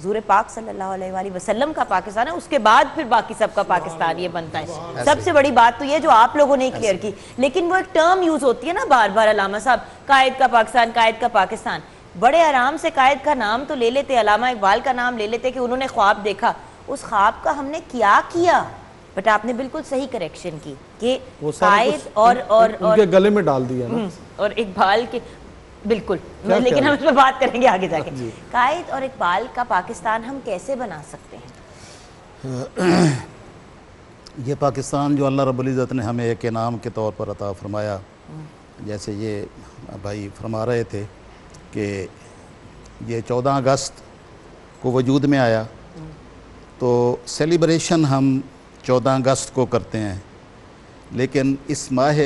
हुज़ूर पाक सल्लल्लाहु अलैहि वसल्लम का पाकिस्तान है, उसके बाद फिर बाकी सबका पाकिस्तान ये बनता है। सबसे बड़ी बात तो ये जो आप लोगों ने क्लियर की, लेकिन वो एक टर्म यूज़ होती है ना बार बार अलामा साहब, कायद का पाकिस्तान, कायद का पाकिस्तान। बड़े आराम से कायद का नाम तो ले लेते, अलामा इकबाल का नाम ले लेते कि उन्होंने ख्वाब देखा, उस ख्वाब का हमने क्या किया। बट आपने बिल्कुल सही करेक्शन की कि कायद और गले में डाल दिया और इकबाल के, बिल्कुल, लेकिन हम इसमें बात करेंगे आगे जाके। कायद और इकबाल का पाकिस्तान हम कैसे बना सकते हैं? ये पाकिस्तान जो अल्लाह रब्बुल इज़्ज़त ने हमें एक इनाम के तौर पर अता फरमाया, जैसे ये भाई फरमा रहे थे कि ये 14 अगस्त को वजूद में आया। तो सेलिब्रेशन हम 14 अगस्त को करते हैं, लेकिन इस माह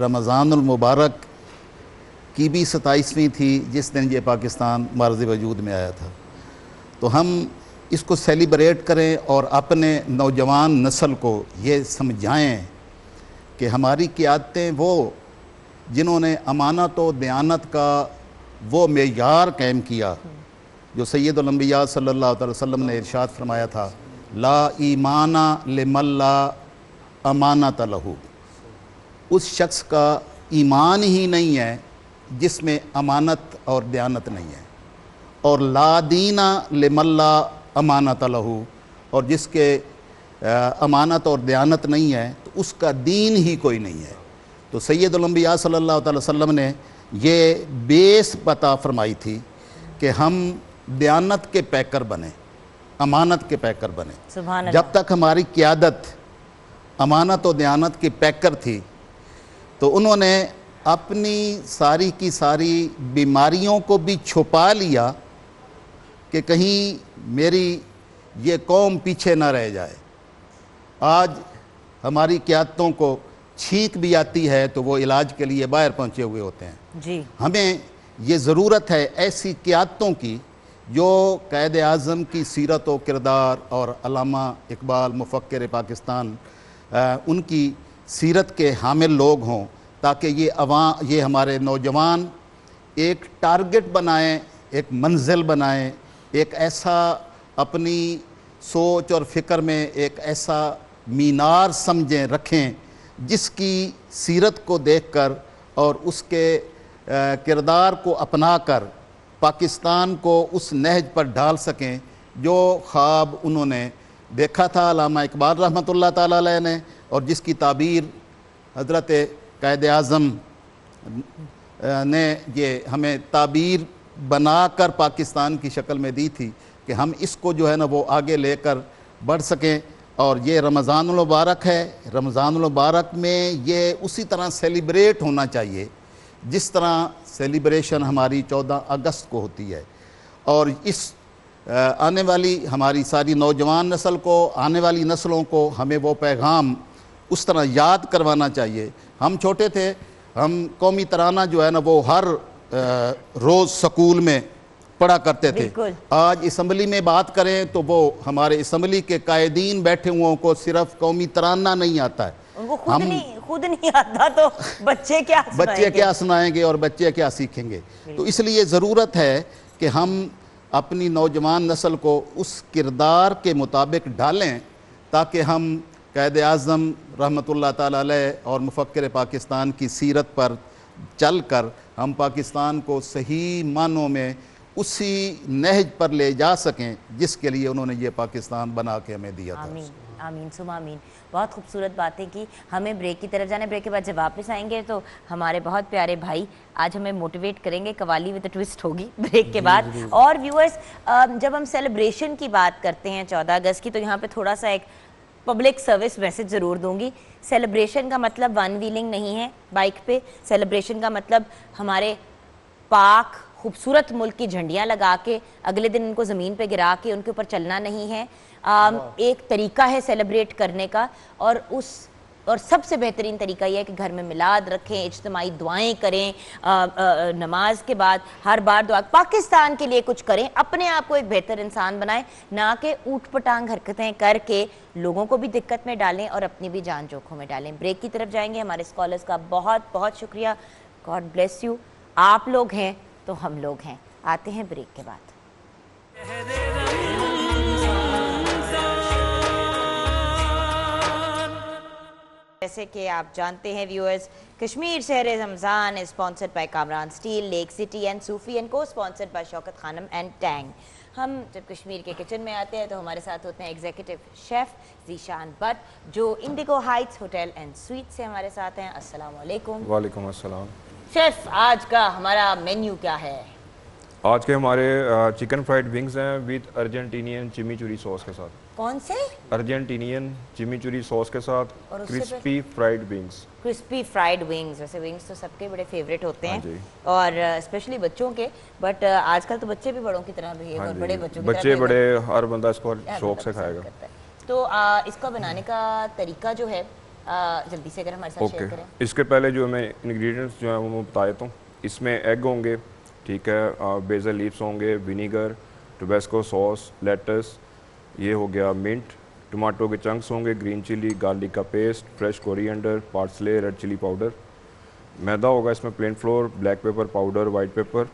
रमज़ानुल मुबारक की भी 27वीं थी जिस दिन ये पाकिस्तान मार्ज़ वजूद में आया था। तो हम इसको सेलिब्रेट करें और अपने नौजवान नस्ल को ये समझाएं कि हमारी क़ियादतें वो जिन्होंने अमानत और दयानत का वो मेयार कायम किया जो सैयदुल अंबिया सल्लल्लाहु अलैहि वसल्लम ने इरशाद फरमाया था, ला ईमाना लिमन ला अमानत लहू। उस शख्स का ईमान ही नहीं है जिसमें अमानत और दयानत नहीं है, और ला दीना लिमन ला अमानत लहू, और जिसके अमानत और दयानत नहीं है तो उसका दीन ही कोई नहीं है। तो सैयदुल अंबिया सल्लल्लाहु अलैहि वसल्लम ने ये बेस पता फरमाई थी कि हम दयानत के पैकर बने, अमानत के पैकर बने। जब तक हमारी क़ियादत अमानत और दयानत की पैकर थी तो उन्होंने अपनी सारी की सारी बीमारियों को भी छुपा लिया कि कहीं मेरी ये कौम पीछे ना रह जाए। आज हमारी क़ियादतों को छींक भी आती है तो वो इलाज के लिए बाहर पहुंचे हुए होते हैं जी। हमें ये ज़रूरत है ऐसी क़ियादतों की जो क़ायदे आज़म की सीरत व किरदार और अल्लामा इकबाल मुफ़क्किर पाकिस्तान उनकी सीरत के हामिल लोग हों, ताकि ये हमारे नौजवान एक टारगेट बनाएं, एक मंजिल बनाएं, एक ऐसा अपनी सोच और फिक्र में एक ऐसा मीनार समझें रखें जिसकी सीरत को देखकर और उसके किरदार को अपनाकर पाकिस्तान को उस नहज पर ढाल सकें जो ख्वाब उन्होंने देखा था अल्लामा इकबाल रहमतुल्लाह ताला अलैह ने, और जिसकी ताबीर हज़रत क़ायदे आज़म ने ये हमें ताबीर बनाकर पाकिस्तान की शक्ल में दी थी कि हम इसको जो है ना वो आगे लेकर बढ़ सकें। और ये रमज़ानुल मुबारक है, रमज़ानुल मुबारक में ये उसी तरह सेलिब्रेट होना चाहिए जिस तरह सेलिब्रेशन हमारी 14 अगस्त को होती है। और इस आने वाली हमारी सारी नौजवान नस्ल को, आने वाली नस्लों को हमें वो पैगाम उस तरह याद करवाना चाहिए। हम छोटे थे, हम कौमी तराना जो है ना वो हर रोज़ स्कूल में पढ़ा करते थे। आज इसम्बली में बात करें तो वो हमारे इसम्बली के कायदीन बैठे हुओं को सिर्फ कौमी तराना नहीं आता है, उनको खुद नहीं आता, तो बच्चे क्या सुनाएंगे और बच्चे क्या सीखेंगे। तो इसलिए ज़रूरत है कि हम अपनी नौजवान नस्ल को उस किरदार के मुताबिक ढालें ताकि हम क़ायदे आज़म रहमतुल्लाह ताला अलैह और मुफ़क्किर पाकिस्तान की सीरत पर चल कर हम पाकिस्तान को सही मानों में उसी नहज पर ले जा सकें जिसके लिए उन्होंने ये पाकिस्तान बना के हमें दिया था। आमीन आमीन सुमा आमीन। बहुत खूबसूरत बातें की। हमें ब्रेक की तरफ जाने, ब्रेक के बाद जब वापस आएंगे तो हमारे बहुत प्यारे भाई आज हमें मोटिवेट करेंगे, कवाली विद ट्विस्ट होगी ब्रेक के बाद। और व्यूअर्स, जब हम सेलिब्रेशन की बात करते हैं 14 अगस्त की, तो यहाँ पर थोड़ा सा एक पब्लिक सर्विस मैसेज ज़रूर दूंगी। सेलिब्रेशन का मतलब वन व्हीलिंग नहीं है बाइक पे, सेलिब्रेशन का मतलब हमारे पाक खूबसूरत मुल्क की झंडियाँ लगा के अगले दिन उनको ज़मीन पे गिरा के उनके ऊपर चलना नहीं है। एक तरीका है सेलिब्रेट करने का, और सबसे बेहतरीन तरीका यह है कि घर में मिलाद रखें, इज्तिमाई दुआएं करें, नमाज के बाद हर बार दुआ, पाकिस्तान के लिए कुछ करें, अपने आप को एक बेहतर इंसान बनाएं, ना कि ऊट पटांग हरकतें करके लोगों को भी दिक्कत में डालें और अपनी भी जान जोखों में डालें। ब्रेक की तरफ जाएंगे। हमारे स्कॉलर्स का बहुत बहुत शुक्रिया। God bless you. आप लोग हैं तो हम लोग हैं। आते हैं ब्रेक के बाद। जैसे कि आप जानते हैं व्यूअर्स, कश्मीर शहर Ramzan is sponsored by Kamran steel, lake city and Sufi and co-sponsored by Shaukat Khanum and Tang. हम जब कश्मीर के किचन में आते हैं तो हमारे साथ होते हैं एग्जीक्यूटिव शेफ ज़ीशान भट्ट, जो Indigo Heights hotel and suite से हमारे साथ हैं। अस्सलाम वालेकुम। वालेकुम अस्सलाम। शेफ, आज का हमारा मेन्यू क्या है? आज के हमारे चिकन फ्राइड विंग्स हैं विद अर्जेंटीनियन चिमीचुरी सॉस के साथ। कौन से? अर्जेंटीनियन चिमीचुरी सॉस के साथ crispy fried wings. Crispy fried wings, वैसे विंग्स तो सबके बड़े फेवरेट होते हैं और स्पेशली बच्चों के, बट आजकल तो बच्चे भी बड़ों की तरह बिहेव और बड़े बच्चों की तरह बच्चे बड़े हर बंदा इसको शौक से खाएगा। तो इसको बनाने का तरीका जो है जल्दी से अगर हमारे साथ शेयर करें। इसके पहले जो मैं इंग्रेडिएंट्स जो है वो बता देता हूँ। इसमें एग होंगे, ठीक है, बेसल लीव्स होंगे, विनीगर, टोबैस्को सॉस, लेटस, ये हो गया, मिंट, टमाटो के चंक्स होंगे, ग्रीन चिली, गार्लिक का paste, fresh coriander, parsley, red chilli powder. मैदा होगा इसमें, plain flour, black pepper powder, white pepper,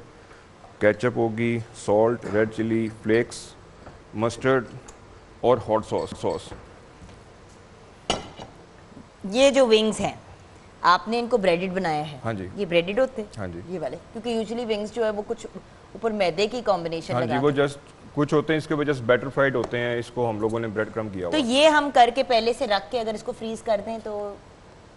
ketchup होगी, salt, red chilli flakes, mustard और हॉट सॉस। ये जो विंग्स हैं आपने इनको ब्रेडेड बनाया है। हाँ जी, ये ब्रेडेड होते हैं। हाँ जी, ये वाले, क्योंकि यूजुअली विंग्स जो है वो कुछ ऊपर मैदे की कॉम्बिनेशन लगा। हाँ जी, वो जस्ट कुछ होते हैं इसके वजह से बैटर फ्राइड होते हैं, इसको हम लोगों ने ब्रेड क्रम किया। तो ये हम करके पहले से रख के अगर इसको फ्रीज कर दें तो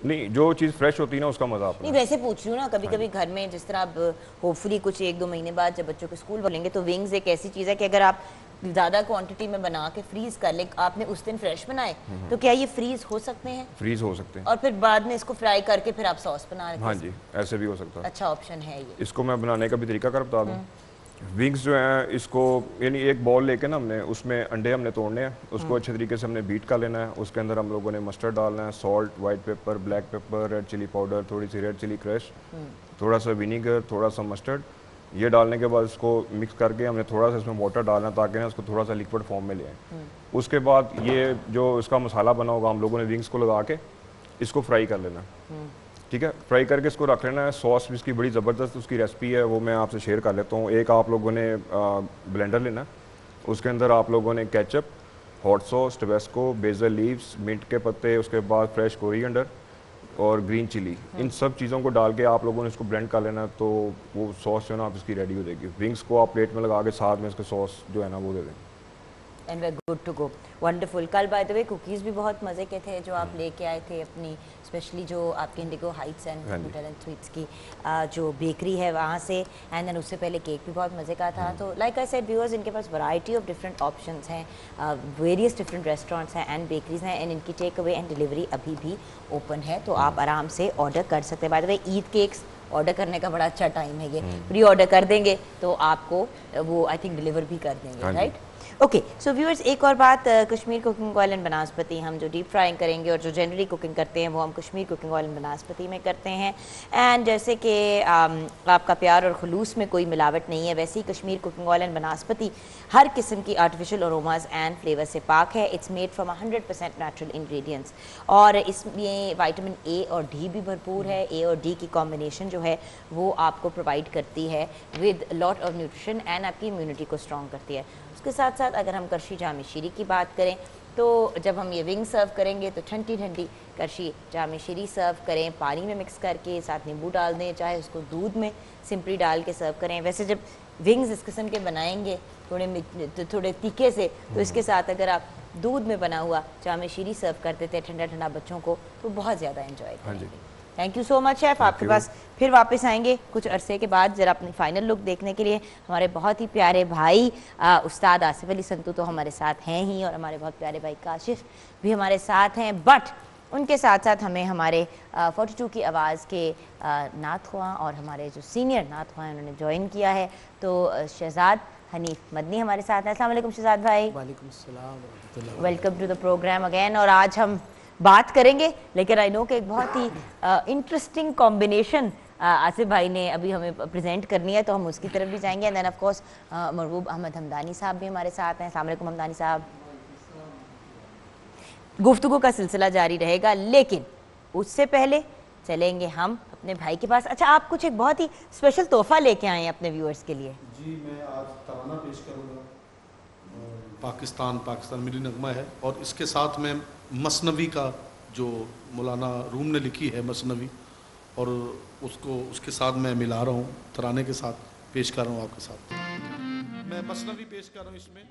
नहीं, जो चीज़ फ्रेश होती है ना उसका मजा नहीं। वैसे पूछ रही हूँ ना, कभी कभी घर में जिस तरह आप होपफुली कुछ एक दो महीने बाद जब बच्चों को स्कूल बोलेंगे तो विंग्स एक ऐसी चीज़ है कि अगर आप ज़्यादा क्वांटिटी में बना के फ्रीज कर ले, आपने उस दिन फ्रेश बनाए तो क्या ये फ्रीज हो सकते हैं? फ्रीज हो सकते हैं और फिर बाद में इसको फ्राई करके फिर आप सॉस बना। हाँ जी, ऐसे भी हो सकता है, अच्छा ऑप्शन है ये। इसको मैं बनाने का भी तरीका कर बता दूँ। विंग्स जो हैं इसको यानी एक बॉल लेके ना हमने उसमें अंडे हमने तोड़ने हैं, उसको अच्छे तरीके से हमने बीट कर लेना है। उसके अंदर हम लोगों ने मस्टर्ड डालना है, salt, white pepper, black pepper, red chilli powder, थोड़ी सी रेड चिली क्रश, थोड़ा सा विनीगर, थोड़ा सा मस्टर्ड, ये डालने के बाद इसको मिक्स करके हमने थोड़ा सा इसमें वाटर डालना ताकि ना उसको थोड़ा सा लिक्विड फॉर्म में ले आए। उसके बाद ये जो इसका मसाला बना होगा हम लोगों ने विंग्स को लगा के इसको फ्राई कर लेना, ठीक है, फ्राई करके इसको रख लेना है। सॉस भी इसकी बड़ी ज़बरदस्त उसकी रेसिपी है, वो मैं आपसे शेयर कर लेता हूँ। एक आप लोगों ने ब्लेंडर लेना, उसके अंदर आप लोगों ने ketchup, hot sauce, Tabasco, basil leaves, mint के पत्ते, उसके बाद फ्रेश कोरिएंडर और ग्रीन चिली, इन सब चीज़ों को डाल के आप लोगों ने इसको ब्लेंड कर लेना, तो वो सॉस जो है ना आप इसकी रेडी हो जाएगी। विंग्स को आप प्लेट में लगा के साथ में इसका सॉस जो है ना वो दे दें। And way good to go, wonderful. कल बाय द वे कुकीज़ भी बहुत मज़े के थे जो आप लेके आए थे अपनी, स्पेशली जो आपके Indigo Heights and hotel and suites की जो बेकरी है वहाँ से, एंड देन उससे पहले केक भी बहुत मज़े का था। तो लाइक आई सेड व्यूअर्स, इनके पास वैरायटी ऑफ डिफरेंट ऑप्शंस हैं, वेरियस डिफरेंट रेस्टोरेंट्स हैं एंड बेकरीज हैं, एंड इनकी टेक अवे एंड डिलीवरी अभी भी ओपन है, तो आप आराम से ऑर्डर कर सकते हैं। By the way Eid cakes order करने का बड़ा अच्छा टाइम है, ये प्री ऑर्डर कर देंगे तो आपको वो आई थिंक डिलीवर भी कर देंगे, राइट? ओके, सो व्यूअर्स एक और बात, कश्मीर कुकिंग ऑयल एंड बनास्पति हम जो डीप फ्राइंग करेंगे और जो जनरली कुकिंग करते हैं वो हम Kashmir cooking oil and Banaspati में करते हैं। एंड जैसे कि आपका प्यार और खलूस में कोई मिलावट नहीं है, वैसे ही Kashmir cooking oil and Banaspati हर किस्म की आर्टिफिशियल अरोमाज एंड फ्लेवर से पाक है। It's made from 100% natural ingredients और इसमें विटामिन ए और डी भी भरपूर है। ए और डी की कॉम्बिनेशन जो है वो आपको प्रोवाइड करती है with lot of nutrition and आपकी इम्यूनिटी को स्ट्रॉन्ग करती है। उसके साथ साथ अगर हम कर्शी जामे श्री की बात करें तो जब हम ये विंग सर्व करेंगे तो ठंडी ठंडी कर्शी जामे श्री सर्व करें, पानी में मिक्स करके साथ नींबू डाल दें, चाहे उसको दूध में सिंपली डाल के सर्व करें। वैसे जब विंग्स इस किस्म के बनाएंगे थोड़े तीखे से, तो इसके साथ अगर आप दूध में बना हुआ जामे श्री सर्व कर देते हैं ठंडा ठंडा बच्चों को, तो बहुत ज़्यादा एंजॉय करेंगे। Thank you so much chef, आपके पास फिर वापस आएंगे कुछ अरसे के बाद ज़रा अपनी फाइनल लुक देखने के लिए। हमारे बहुत ही प्यारे भाई उस्ताद आसिफ अली संतू तो हमारे साथ हैं ही, और हमारे बहुत प्यारे भाई काशिफ भी हमारे साथ हैं, बट उनके साथ साथ हमें हमारे 42 की आवाज़ के नात हुआ और हमारे जो सीनियर नात हुआ हैं उन्होंने ज्वाइन किया है, तो शहजाद हनीफ मदनी हमारे साथ हैं। अस्सलाम वालेकुम शहजाद भाई। वालेकुम सलाम, welcome to the programme again. और आज हम बात करेंगे, लेकिन आई नो कि एक बहुत ही इंटरेस्टिंग कॉम्बिनेशन आसिफ भाई ने अभी हमें प्रेजेंट करनी है, तो हम उसकी तरफ भी जाएंगे। And then of course मरूब Ahmad Hamdani साहब भी हमारे साथ हैं। अस्सलाम वालेकुम हमदानी साहब। गुफ्तगू का सिलसिला जारी रहेगा, लेकिन उससे पहले चलेंगे हम अपने भाई के पास। अच्छा, आप कुछ एक बहुत ही स्पेशल तोहफा लेके आए हैं अपने व्यूअर्स के लिए। जी, मैं आज तराना पेश करूँगा, पाकिस्तान पाकिस्तान मेरी नगमा है, और इसके साथ में मसनवी का जो मौलाना रूम ने लिखी है मसनवी, और उसको उसके साथ मैं मिला रहा हूँ, तराने के साथ पेश कर रहा हूँ आपके साथ। मैं मसनवी पेश कर रहा हूँ इसमें।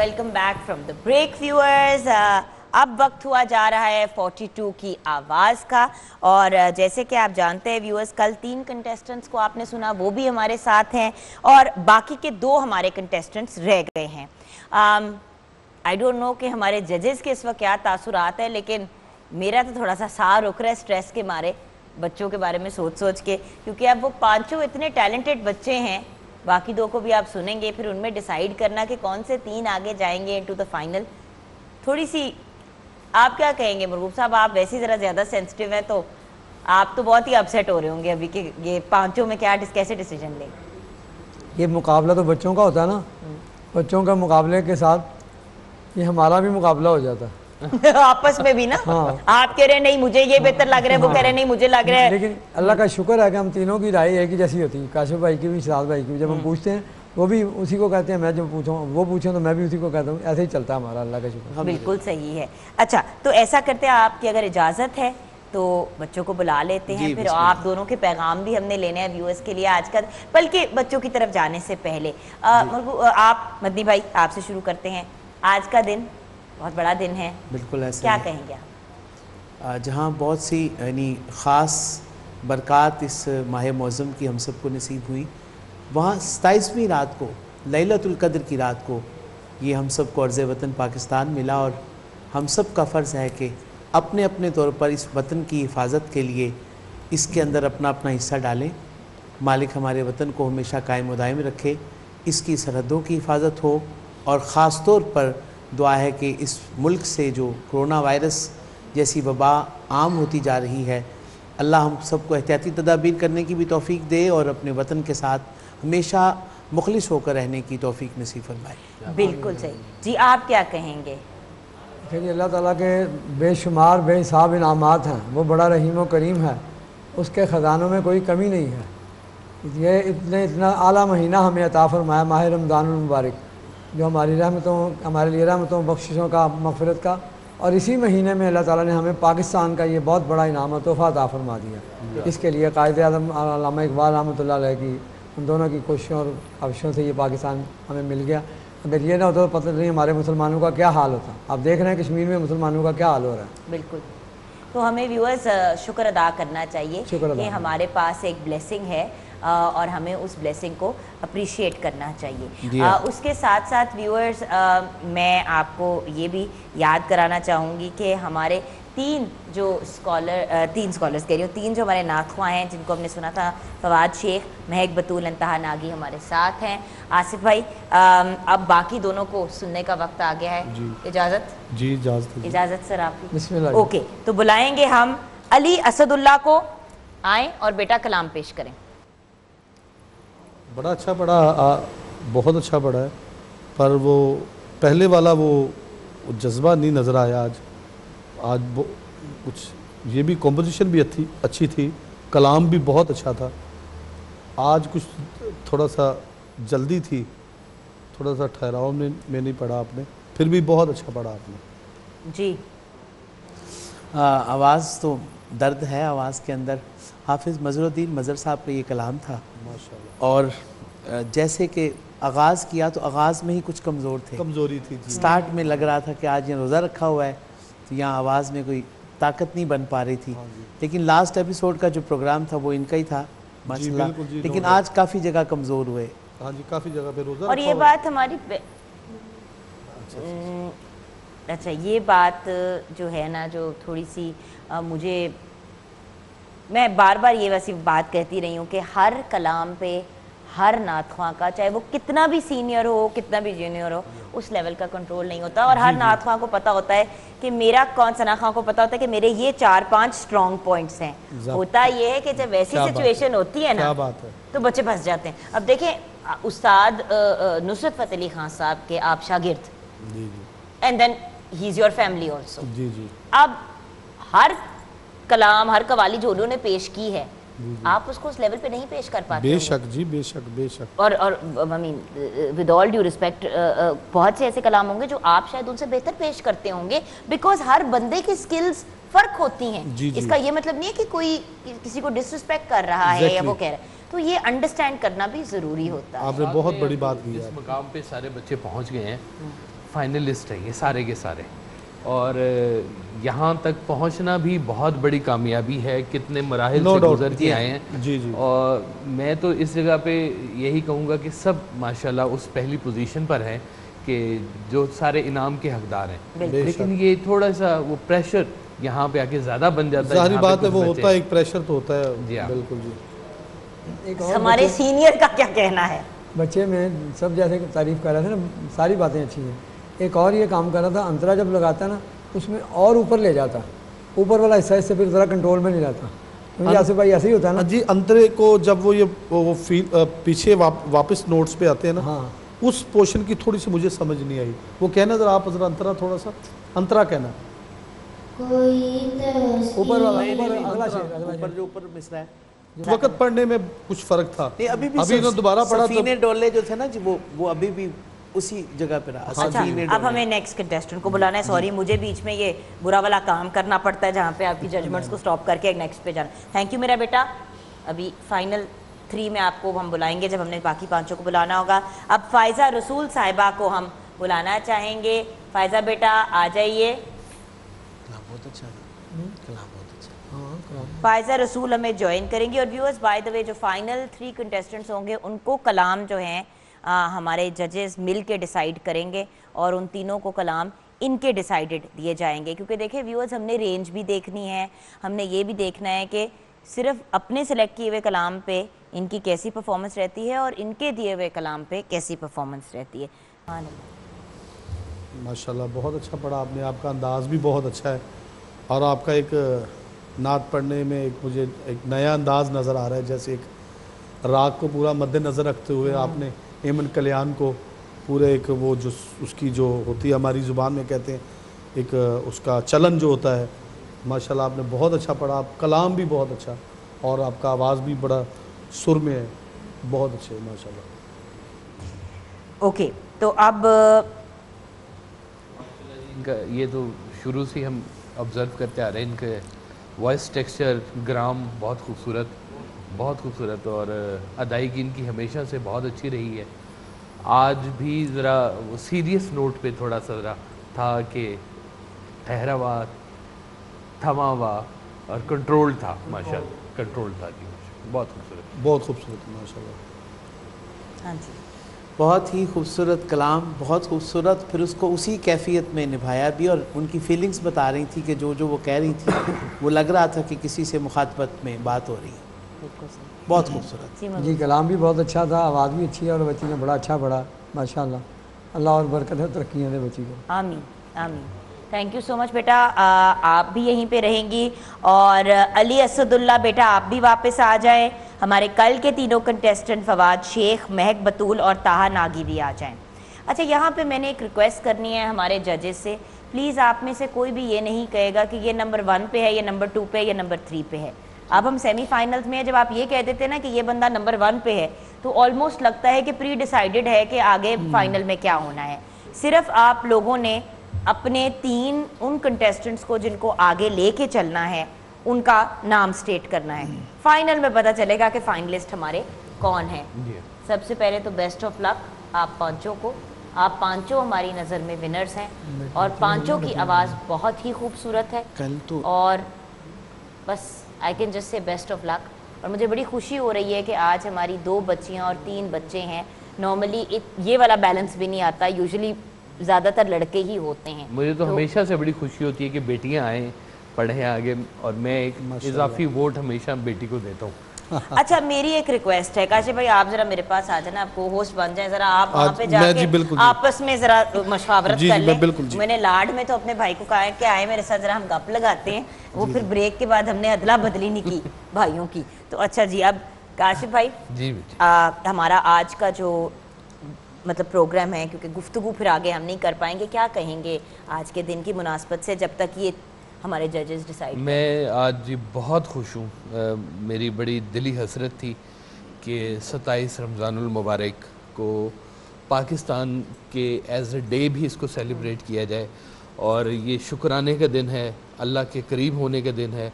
Welcome back from the break viewers. अब वक्त हुआ जा रहा है 42 की आवाज़ का, और जैसे कि आप जानते हैं व्यूअर्स, कल 3 कंटेस्टेंट्स को आपने सुना, वो भी हमारे साथ हैं और बाकी के 2 हमारे कंटेस्टेंट्स रह गए हैं। आई डोंट नो कि हमारे जजेस के इस वक्त क्या तासुरात है, लेकिन मेरा तो थोड़ा सा सार रुक रहा है स्ट्रेस के मारे, बच्चों के बारे में सोच सोच के, क्योंकि अब वो 5 इतने टैलेंटेड बच्चे हैं। बाकी 2 को भी आप सुनेंगे, फिर उनमें डिसाइड करना कि कौन से 3 आगे जाएंगे इनटू द फाइनल। थोड़ी सी आप क्या कहेंगे मरूब साहब, आप वैसे ही ज़रा ज़्यादा सेंसिटिव हैं, तो आप तो बहुत ही अपसेट हो रहे होंगे अभी कि ये 5 में क्या कैसे डिसीजन लें। ये मुकाबला तो बच्चों का होता है ना, बच्चों का मुकाबले के साथ ये हमारा भी मुकाबला हो जाता है आपस में भी ना। हाँ। आप कह रहे हैं नहीं मुझे ये बेहतर लग रहा है, हाँ। वो कह रहे हैं नहीं मुझे लग रहा है, लेकिन अल्लाह का शुक्र है कि हम तीनों की राय एक ही जैसी होती है, काशिफ भाई की भी, शहजाद भाई की भी। जब हम पूछते हैं वो भी उसी को कहते हैं, मैं जब पूछूँ वो पूछें तो मैं भी उसी को कहता हूँ। ऐसे ही चलता है हमारा, अल्लाह का शुक्र। बिल्कुल सही है। अच्छा तो ऐसा करते हैं, आपकी अगर इजाज़त है तो बच्चों को बुला लेते हैं, फिर आप दोनों के पैगाम भी हमने लेने हैं व्यूअर्स के लिए आज का। बल्कि बच्चों की तरफ जाने से पहले आप मदनी भाई आपसे शुरू करते हैं। आज का दिन बहुत बड़ा दिन है, बिल्कुल ऐसा क्या कहेंगे आप? जहाँ बहुत सी यानी ख़ास बरक़ात इस माह मौज़म की हम सबको नसीब हुई, वहाँ 27वीं रात को लैलतुल क़द्र की रात को ये हम सब को अर्ज़ वतन पाकिस्तान मिला, और हम सब का फ़र्ज़ है कि अपने अपने तौर पर इस वतन की हिफाजत के लिए इसके अंदर अपना अपना हिस्सा डालें। मालिक हमारे वतन को हमेशा कायम दायम रखे, इसकी सरहदों की हिफाजत हो, और ख़ास तौर पर दुआ है कि इस मुल्क से जो कोरोना वायरस जैसी वबा आम होती जा रही है, अल्लाह हम सबको एहतियाती तदाबीर करने की भी तौफीक दे और अपने वतन के साथ हमेशा मुखलिस होकर रहने की तौफीक नसीब फरमाए। बिल्कुल सही जी, आप क्या कहेंगे? देखिए अल्लाह ताला के बेशुमार बेहिसाब इनामात हैं, वो बड़ा रहीम व करीम है, उसके ख़जानों में कोई कमी नहीं है। ये इतना आला महीना हमें अता फरमाया माह रमज़ानुल मुबारक, जो हमारी रहमतों हमारे लिए रहमतों बख्शिशों का मगफिरत का, और इसी महीने में अल्लाह ताला ने हमें पाकिस्तान का ये बहुत बड़ा इनाम तोहफ़ा अता फरमा दिया। इसके लिए क़ायदे आज़म अल्लामा इकबाल रहमतुल्लाह अलैह की हम दोनों की कोशिशों और काविशों से ये पाकिस्तान हमें मिल गया। अगर ये ना होता तो पता नहीं हमारे मुसलमानों का क्या हाल होता। आप देख रहे हैं कश्मीर में मुसलमानों का क्या हाल हो रहा है। बिल्कुल, तो हमें व्यूअर्स शुक्र अदा करना चाहिए कि हमारे पास एक ब्लेसिंग है और हमें उस ब्लेसिंग को अप्रिशिएट करना चाहिए। उसके साथ साथ व्यूअर्स मैं आपको ये भी याद कराना चाहूँगी कि हमारे 3 जो हमारे नाखवा हैं जिनको हमने सुना था, फवाद शेख, महक बतूल, अंतहा नागी हमारे साथ हैं। आसिफ भाई अब बाकी दोनों को सुनने का वक्त आ गया है। इजाज़त सर आपकी। ओके, तो बुलाएंगे हम अली असदुल्ला को, आएँ और बेटा कलाम पेश करें। बड़ा अच्छा पढ़ा, बहुत अच्छा पढ़ा है, पर वो पहले वाला वो जज्बा नहीं नज़र आया आज। कुछ ये भी कॉम्पोजिशन भी अच्छी थी, कलाम भी बहुत अच्छा था। आज कुछ थोड़ा सा जल्दी थी, थोड़ा सा ठहराव में नहीं पढ़ा आपने, फिर भी बहुत अच्छा पढ़ा आपने जी। आवाज़ तो दर्द है, आवाज़ के अंदर हाफिज़ मजरुद्दीन साहब का ये कलाम था माशाल्लाह, और जैसे कि आगाज़ किया तो आगाज़ में ही कुछ कमज़ोरी थी। स्टार्ट में लग रहा था कि आज ये रोज़ा रखा हुआ है तो यहाँ आवाज़ में कोई ताकत नहीं बन पा रही थी, लेकिन लास्ट एपिसोड का जो प्रोग्राम था वो इनका ही था माशाल्लाह, लेकिन आज काफ़ी जगह कमज़ोर हुए। हाँ जी, काफ़ी जगह पे रोज़ा, और ये बात हमारी अच्छा ये बात जो है ना, जो थोड़ी सी मुझे मैं बार बार ये वैसी बात कहती रही हूँ कि हर कलाम पे हर नातख्वा का, चाहे वो कितना भी सीनियर हो कितना भी जूनियर हो, उस लेवल का कंट्रोल नहीं होता। और हर नातख्वा को पता होता है कि मेरा कौन सा नातख्वा को पता होता है कि मेरे ये 4-5 स्ट्रॉन्ग पॉइंट्स हैं। होता ये है कि जब वैसी सिचुएशन होती है ना तो बच्चे फंस जाते हैं। अब देखें उस्ताद नुसरत फत अली खान साहब के आप शागिर्द, and then he is your family also. अब हर कलाम हर कवाली जो उन्होंने पेश की है आप उसको उस लेवल पे नहीं पेश कर पाते। बेशक जी, बेशक। और I mean with all due respect, बहुत से ऐसे कलाम होंगे जो आप शायद उनसे बेहतर पेश करते होंगे, बिकॉज हर बंदे की स्किल्स फ़र्क होती हैं। इसका ये मतलब नहीं है कि कोई किसी को डिसरिस्पेक्ट कर रहा है या वो कह रहा है, तो ये अंडरस्टैंड करना भी ज़रूरी होता है। आपने बहुत बड़ी बात की है। इस मुकाम पे सारे बच्चे पहुंच गए हैं, फाइनलिस्ट हैं ये सारे के सारे, और यहाँ तक पहुँचना भी बहुत बड़ी कामयाबी है। कितने मराहिल से गुजर के आए हैं। जी जी। और मैं तो इस जगह पे यही कहूँगा कि सब माशाल्लाह उस पहली पोजीशन पर हैं कि जो सारे इनाम के हकदार हैं, लेकिन ये थोड़ा सा वो प्रेशर यहाँ पे आके ज़्यादा बन जाता है। सारी बात है, वो होता है, एक प्रेशर तो होता है। जी बिल्कुल जी। हमारे सीनियर का क्या कहना है? बच्चे में सब जैसे तारीफ़ कर रहे थे ना, सारी बातें अच्छी हैं। एक और ये काम कर रहा था, अंतरा जब लगाता ना उसमें और ऊपर ले जाता, ऊपर वाला हिस्सा इससे फिर ज़रा कंट्रोल में नहीं जाता। आसिफ भाई ऐसे ही होता है ना जी, अंतरे को जब वो ये वो फील पीछे वापस नोट्स पे आते हैं ना, हाँ, उस पोर्शन की थोड़ी सी मुझे समझ नहीं आई। वो कहना जरा, आप जरा अंतरा, थोड़ा सा अंतरा कहना, ऊपर वाला, ऊपर जो ऊपर मिसरा है। वक्त पढ़ने में कुछ फ़र्क था, अभी दोबारा पढ़ा जो थे ना जी, वो अभी भी उसी जगह पर। अच्छा, अब हमें नेक्स्ट कंटेस्टेंट को बुलाना है। सॉरी, मुझे बीच में ये बुरा वाला काम करना पड़ता है जहाँ पे आपकी जजमेंट्स को स्टॉप करके नेक्स्ट पे जाना। थैंक यू मेरा बेटा। अभी फाइनल 3 में आपको हम बुलाएंगे जब हमने बाकी 5 को बुलाना होगा। अब फायजा रसूल साहिबा को हम बुलाना चाहेंगे। फायजा बेटा आ जाइए। फायजा रसूल हमें ज्वाइन करेंगी। और व्यूअर्स बाय द वे, जो फाइनल 3 कंटेस्टेंट्स होंगे उनको कलाम जो हैं हमारे जजेस मिल के डिसाइड करेंगे और उन तीनों को कलाम इनके डिसाइडेड दिए जाएंगे। क्योंकि देखिए व्यूअर्स, हमने रेंज भी देखनी है, हमने ये भी देखना है कि सिर्फ अपने सेलेक्ट किए हुए कलाम पे इनकी कैसी परफॉर्मेंस रहती है और इनके दिए हुए कलाम पे कैसी परफॉर्मेंस रहती है। माशाल्लाह बहुत अच्छा पढ़ा आपने, आपका अंदाज़ भी बहुत अच्छा है और आपका एक नात पढ़ने में एक मुझे एक नया अंदाज़ नज़र आ रहा है। जैसे एक राग को पूरा मद्देनज़र रखते हुए आपने एमन कल्याण को पूरे एक वो जो उसकी जो होती है, हमारी ज़ुबान में कहते हैं एक उसका चलन जो होता है, माशाल्लाह आपने बहुत अच्छा पढ़ा। आप कलाम भी बहुत अच्छा और आपका आवाज़ भी बड़ा सुर में है, बहुत अच्छे है माशाल्लाह। ओके, तो अब इनका ये तो शुरू से हम ऑब्ज़र्व करते आ रहे हैं, इनके वॉइस टेक्सचर ग्राम बहुत खूबसूरत, बहुत खूबसूरत, और अदायगी इनकी हमेशा से बहुत अच्छी रही है। आज भी ज़रा सीरियस नोट पे थोड़ा सा ज़रा था कि ठहरावा, थमावा और कंट्रोल था, माशाल्लाह कंट्रोल था जी, बहुत खूबसूरत, बहुत खूबसूरत माशाल्लाह। हाँ जी, बहुत ही खूबसूरत कलाम, बहुत खूबसूरत। फिर उसको उसी कैफियत में निभाया भी, और उनकी फीलिंग्स बता रही थी कि जो जो वो कह रही थी वो लग रहा था कि किसी से मुखातबत में बात हो रही है। बहुत खूबसूरत जी, कलाम भी बहुत अच्छा था, आवाज़ भी अच्छी है और बच्ची ने बड़ा अच्छा पढ़ा माशाल्लाह। अल्लाह और बरकत है, तरक्कियाँ दे बच्ची को। आमीन आमीन। थैंक यू सो मच बेटा। आप भी यहीं पे रहेंगी। और अली असदुल्ला बेटा, आप भी वापस आ जाए। हमारे कल के तीनों कंटेस्टेंट फवाद शेख, महक बतूल और ताहा नागी भी आ जाएँ। अच्छा, यहाँ पर मैंने एक रिक्वेस्ट करनी है हमारे जजेस से, प्लीज़ आप में से कोई भी ये नहीं कहेगा कि ये नंबर 1 पे है, ये नंबर 2 पे है, ये नंबर 3 पे है। अब हम सेमीफाइनल्स में हैं, जब आप ये कह देते हैं ना कि ये बंदा नंबर 1 पे है तो ऑलमोस्ट लगता है कि प्री डिसाइडेड है कि आगे फाइनल में क्या होना है। सिर्फ आप लोगों ने अपने 3 उन कंटेस्टेंट्स को जिनको आगे लेके चलना है उनका नाम स्टेट करना है, फाइनल में पता चलेगा कि फाइनलिस्ट हमारे कौन है। सबसे पहले तो बेस्ट ऑफ लक आप पांचों को, आप पांचों हमारी नज़र में विनर्स हैं और पांचों की आवाज़ बहुत ही खूबसूरत है कल तो, और बस I can just say best of luck. और मुझे बड़ी खुशी हो रही है कि आज हमारी 2 बच्चियाँ और 3 बच्चे हैं। नॉर्मली ये वाला बैलेंस भी नहीं आता, यूजुअली ज़्यादातर लड़के ही होते हैं। मुझे तो हमेशा से बड़ी खुशी होती है कि बेटियाँ आएँ, पढ़ें आगे, और मैं एक इजाफी वोट हमेशा बेटी को देता हूँ। अच्छा, मेरी एक रिक्वेस्ट है, काशिफ भाई आप जरा मेरे पास आ जाना, आपको होस्ट बन जाए, जरा आप वहाँ पे जाके आपस में जरा मशवरत कर लें। मैंने लाड में तो अपने भाई को कहा है कि आए मेरे साथ जरा हम गप लगाते हैं, वो फिर ब्रेक के बाद हमने अदला बदली नहीं की भाइयों की। तो अच्छा जी, अब काशिफ भाई जी हमारा आज का जो मतलब प्रोग्राम है, क्योंकि गुफ्तगू फिर आगे हम नहीं कर पाएंगे, क्या कहेंगे आज के दिन की मुनासबत से जब तक ये हमारे जजेस डिसाइड? मैं आज जी बहुत खुश हूँ, मेरी बड़ी दिली हसरत थी कि 27 रमज़ानुल मुबारक को पाकिस्तान के एज ए डे भी इसको सेलिब्रेट किया जाए, और ये शुक्राने का दिन है, अल्लाह के करीब होने का दिन है,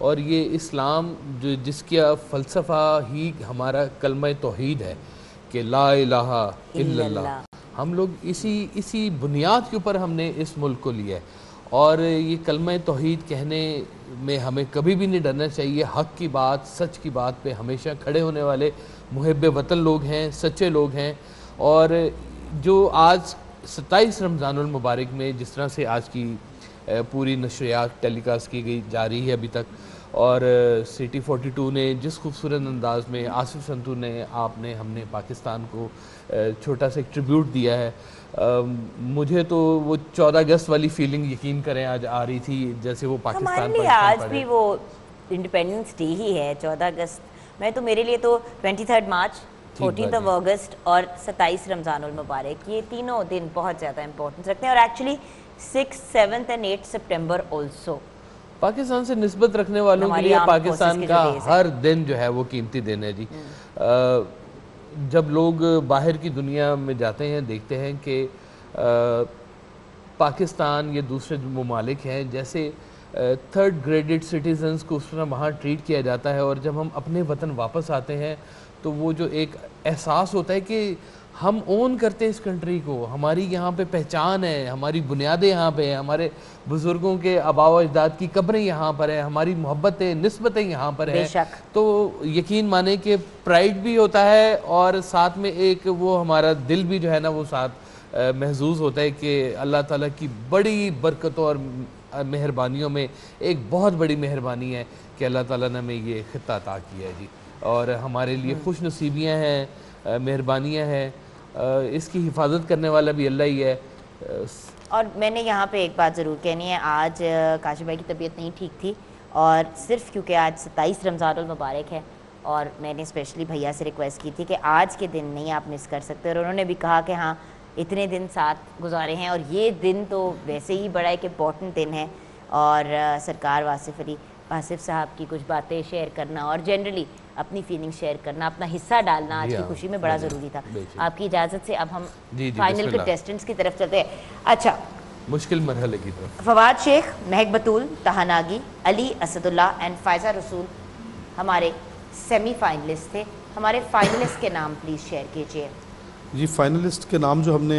और ये इस्लाम जो जिसका फ़लसफ़ा ही हमारा कलमा तौहीद है कि ला इलाहा इल्लल्लाह। हम लोग इसी बुनियाद के ऊपर हमने इस मुल्क को लिया है और ये कलमा तौहीद कहने में हमें कभी भी नहीं डरना चाहिए। हक़ की बात, सच की बात पे हमेशा खड़े होने वाले मुहब्बे वतन लोग हैं, सच्चे लोग हैं। और जो आज 27 रमज़ानुल मुबारक में जिस तरह से आज की पूरी नशरियात टेलीकास्ट की गई जा रही है अभी तक, और सिटी 42 ने जिस खूबसूरत अंदाज में आसिफ संतू ने आपने हमने पाकिस्तान को छोटा सा एक ट्रिब्यूट दिया है, मुझे तो वो 14 अगस्त वाली फीलिंग यकीन करें आज आ रही थी जैसे वो पाकिस्तान पर आज भी वो इंडिपेंडेंस डे ही है 14 अगस्त। मैं तो मेरे लिए तो 23 मार्च, 14 अगस्त और 27 रमज़ानुल मुबारक, ये तीनों दिन बहुत ज़्यादा इम्पोर्टेंस रखते हैं। और एक्चुअली 6, 7 और 8 सितंबर ऑल्सो पाकिस्तान से निस्बत रखने वालों के लिए पाकिस्तान का हर दिन जो है वो कीमती दिन है जी। जब लोग बाहर की दुनिया में जाते हैं देखते हैं कि पाकिस्तान ये दूसरे ममालिक हैं जैसे 3rd ग्रेडेड सिटीजन्स को उस तरह वहाँ ट्रीट किया जाता है, और जब हम अपने वतन वापस आते हैं तो वो जो एक एहसास होता है कि हम ओन करते हैं इस कंट्री को, हमारी यहाँ पे पहचान है, हमारी बुनियादें यहाँ पे हैं, हमारे बुज़ुर्गों के आबाव अजदाद की कब्रें यहाँ पर है, हमारी मोहब्बतें निस्बतें यहाँ पर हैं, तो यकीन माने कि प्राइड भी होता है और साथ में एक वो हमारा दिल भी जो है ना वो साथ महसूस होता है कि अल्लाह ताला की बड़ी बरकतों और मेहरबानियों में एक बहुत बड़ी मेहरबानी है कि अल्लाह ताला ने हमें ये खित्ता अता किया है जी। और हमारे लिए खुश नसीबियाँ हैं, मेहरबानियाँ हैं, इसकी हिफाजत करने वाला भी अल्लाह ही है। और मैंने यहाँ पे एक बात ज़रूर कहनी है, आज काशिफ भाई की तबीयत नहीं ठीक थी और सिर्फ क्योंकि आज 27 रमज़ानुल मुबारक है और मैंने स्पेशली भैया से रिक्वेस्ट की थी कि आज के दिन नहीं आप मिस कर सकते, और उन्होंने भी कहा कि हाँ इतने दिन साथ गुजारे हैं और ये दिन तो वैसे ही बड़ा एक इम्पॉर्टेंट दिन है। और सरकार वासिफ़ साहब की कुछ बातें शेयर करना और जनरली अपनी फीलिंग शेयर करना, अपना हिस्सा डालना आज की खुशी में बड़ा ज़रूरी था। आपकी इजाज़त से अब हम फाइनल कंटेस्टेंट्स की तरफ चलते हैं। अच्छा, मुश्किल मरहले की तरफ। फवाद शेख, महक बतूल, तहानागी, अली असदुल्ला एंड फ़ायज़ा रसूल हमारे सेमी फाइनलिस्ट थे। हमारे फाइनलिस्ट के नाम प्लीज़ शेयर कीजिए। जी, फाइनलिस्ट के नाम जो हमने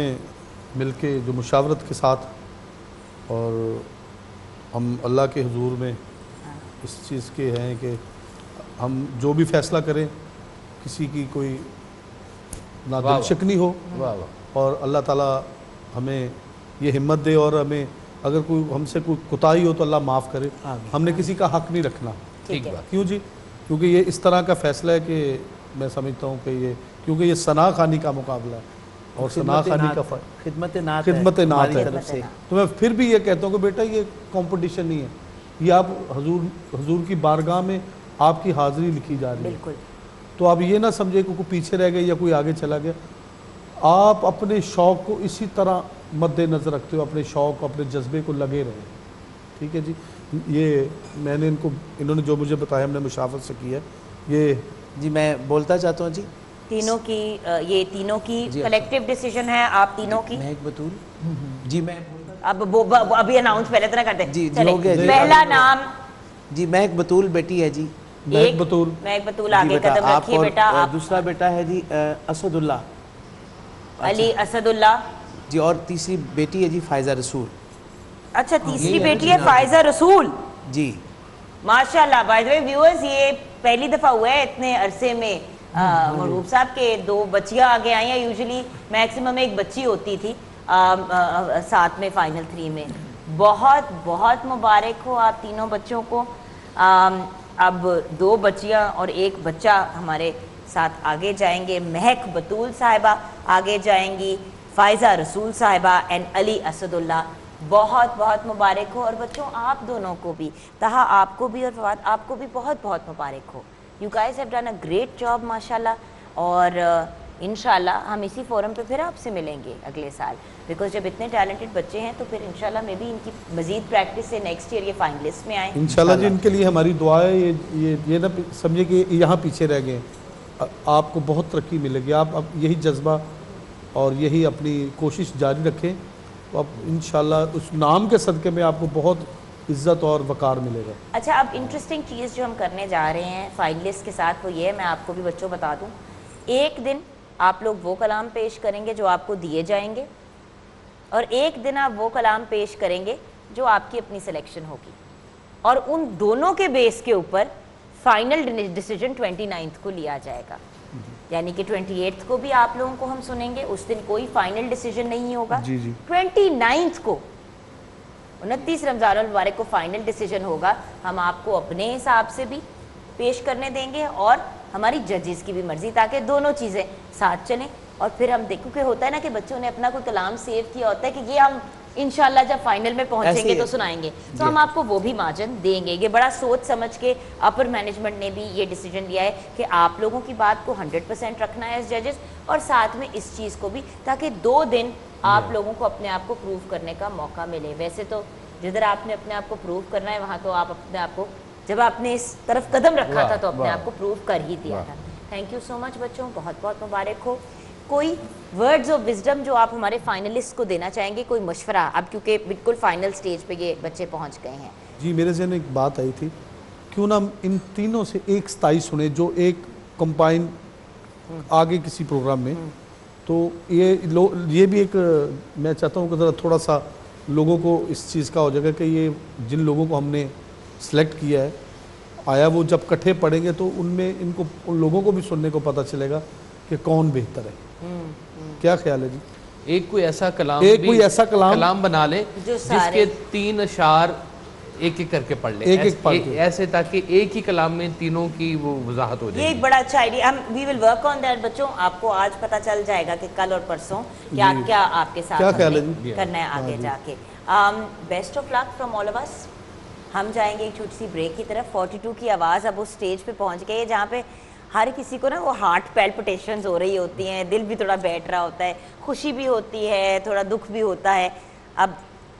मिल के जो मुशावरत के साथ और हम अल्लाह के हुजूर में इस चीज़ के हैं कि हम जो भी फैसला करें किसी की कोई ना दिलचस्पी हो और अल्लाह ताला हमें ये हिम्मत दे और हमें अगर कोई हमसे कोई कोताही हो तो अल्लाह माफ़ करे। हमने किसी का हक़ नहीं रखना, ठीक है? क्यों जी? क्योंकि ये इस तरह का फैसला है कि मैं समझता हूँ कि ये, क्योंकि ये सना खानी का मुकाबला है और सना खानी का खिदमत-ए-नात है। तो मैं फिर भी ये कहता हूँ कि बेटा ये कंपटीशन नहीं है, ये आप हुजूर की बारगाह में आपकी हाज़िरी लिखी जा रही है, तो आप ये ना समझे कि कोई पीछे रह गए या कोई आगे चला गया। आप अपने शौक़ को इसी तरह मद्देनज़र रखते हो, अपने शौक़ अपने जज्बे को लगे रहे, ठीक है जी। ये मैंने इन्होंने जो मुझे बताया हमने मुशावरत से किया है। ये जी मैं बोलता चाहता हूँ जी तीनों की कलेक्टिव डिसीजन है आप तीनों की। मैं एक बतूल जी मैं अब वो अभी अनाउंस पहले तरह करते हैं जी, जी हो गया जी। पहला नाम जी मैं एक बतूल बेटी है जी, मैं एक बतूल आगे कदम रखिए बेटा। आप दूसरा बेटा है जी असदुल्ला, अली असदुल्ला जी, और तीसरी बेटी है जी फायजा रसूल। अच्छा, तीसरी बेटी है फायजा रसूल जी, माशाल्लाह। बाय द वे व्यूअर्स, ये पहली दफ़ा हुआ है इतने अरसे में मरूब साहब के 2 बच्चियाँ आगे आई हैं, यूजुअली मैक्सिमम एक बच्ची होती थी साथ में फाइनल 3 में। बहुत बहुत मुबारक हो आप तीनों बच्चों को। अब 2 बच्चियाँ और 1 बच्चा हमारे साथ आगे जाएंगे। महक बतूल साहिबा आगे जाएंगी, फायजा रसूल साहिबा एंड अली असदुल्ला। बहुत बहुत मुबारक हो। और बच्चों आप दोनों को भी, तहा आपको भी और फवाद आपको भी बहुत बहुत मुबारक हो। You guys have done a great job माशाल्लाह। और इंशाल्लाह हम इसी फोरम पे फिर आपसे मिलेंगे अगले साल, बिकॉज जब इतने टैलेंटेड बच्चे हैं तो फिर इंशाल्लाह मे भी इनकी मजीद प्रैक्टिस से नेक्स्ट ईयर ये फाइनलिस्ट में आए इंशाल्लाह जी। इनके लिए हमारी दुआ है, ये ना समझे कि यहाँ पीछे रह गए, आपको बहुत तरक्की मिलेगी। आप अब यही जज्बा और यही अपनी कोशिश जारी रखें, तो आप इंशाल्लाह उस नाम के सदक़े में आपको बहुत इज़्ज़त और वक़ार मिलेगा। अच्छा, अब इंटरेस्टिंग चीज़ जो हम करने जा रहे हैं फाइनलिस्ट के साथ वो ये है, मैं आपको भी बच्चों बता दूं, एक दिन आप लोग वो कलाम पेश करेंगे जो आपको दिए जाएंगे और एक दिन आप वो कलाम पेश करेंगे जो आपकी अपनी सिलेक्शन होगी और उन दोनों के बेस के ऊपर फाइनल डिसीजन 29 को लिया जाएगा। यानी कि 28 को भी आप लोगों को हम सुनेंगे, उस दिन कोई फाइनल डिसीजन नहीं होगा। 29 को 29 रमज़ान मुबारक को फाइनल डिसीजन होगा। हम आपको अपने हिसाब से भी पेश करने देंगे और हमारी जजेस की भी मर्जी, ताकि दोनों चीज़ें साथ चलें। और फिर हम देखो कि होता है ना कि बच्चों ने अपना कोई कलाम सेव किया होता है कि ये हम इंशाल्लाह जब फाइनल में पहुंचेंगे तो सुनाएंगे, तो हम आपको वो भी मार्जिन देंगे। ये बड़ा सोच समझ के अपर मैनेजमेंट ने भी ये डिसीजन लिया है कि आप लोगों की बात को 100% रखना है एज जजेस, और साथ में इस चीज़ को भी, ताकि 2 दिन आप लोगों को अपने आप को प्रूव करने का मौका मिले। वैसे तो जिधर आपने अपने आप को प्रूव करना है वहाँ तो आप अपने आप को, जब आपने इस तरफ कदम रखा था तो अपने आप को प्रूव कर ही दिया था। थैंक यू सो मच बच्चों, बहुत बहुत मुबारक हो। कोई वर्ड्स ऑफ विजडम जो आप हमारे फाइनलिस्ट को देना चाहेंगे, कोई मशवरा, अब क्योंकि बिल्कुल फाइनल स्टेज पे ये बच्चे पहुंच गए हैं। जी, मेरे जहन में एक बात आई थी, क्यों ना हम इन तीनों से एक स्थाई सुने जो एक कंबाइन आगे किसी प्रोग्राम में, तो ये भी एक, मैं चाहता हूँ कि ज़रा थोड़ा सा लोगों को इस चीज़ का हो जाएगा कि ये जिन लोगों को हमने सेलेक्ट किया है आया वो जब इकट्ठे पढ़ेंगे तो उनमें इनको उन लोगों को भी सुनने को पता चलेगा कि कौन बेहतर है। क्या ख्याल है जी? एक कोई ऐसा कलाम बना ले जिसके 3 अशार एक-एक करके पढ़ ले, ऐसे, ताकि एक ही कलाम में तीनों की वो वजाहत हो जाए। ये एक बड़ा अच्छा आइडिया, हम we will work on that बच्चों। आपको आज पता चल जाएगा कि कल और परसों क्या क्या आपके साथ करना है आगे जाके। Best of luck from all of us. हम जाएंगे एक छोटी सी ब्रेक की तरफ। 42 की आवाज़ अब उस स्टेज पे पहुंच गई है जहाँ पे हर किसी को ना वो हार्ट पैल्पिटेशंस हो रही होती हैं, दिल भी थोड़ा बैठ रहा होता है, खुशी भी होती है, थोड़ा दुख भी होता है। अब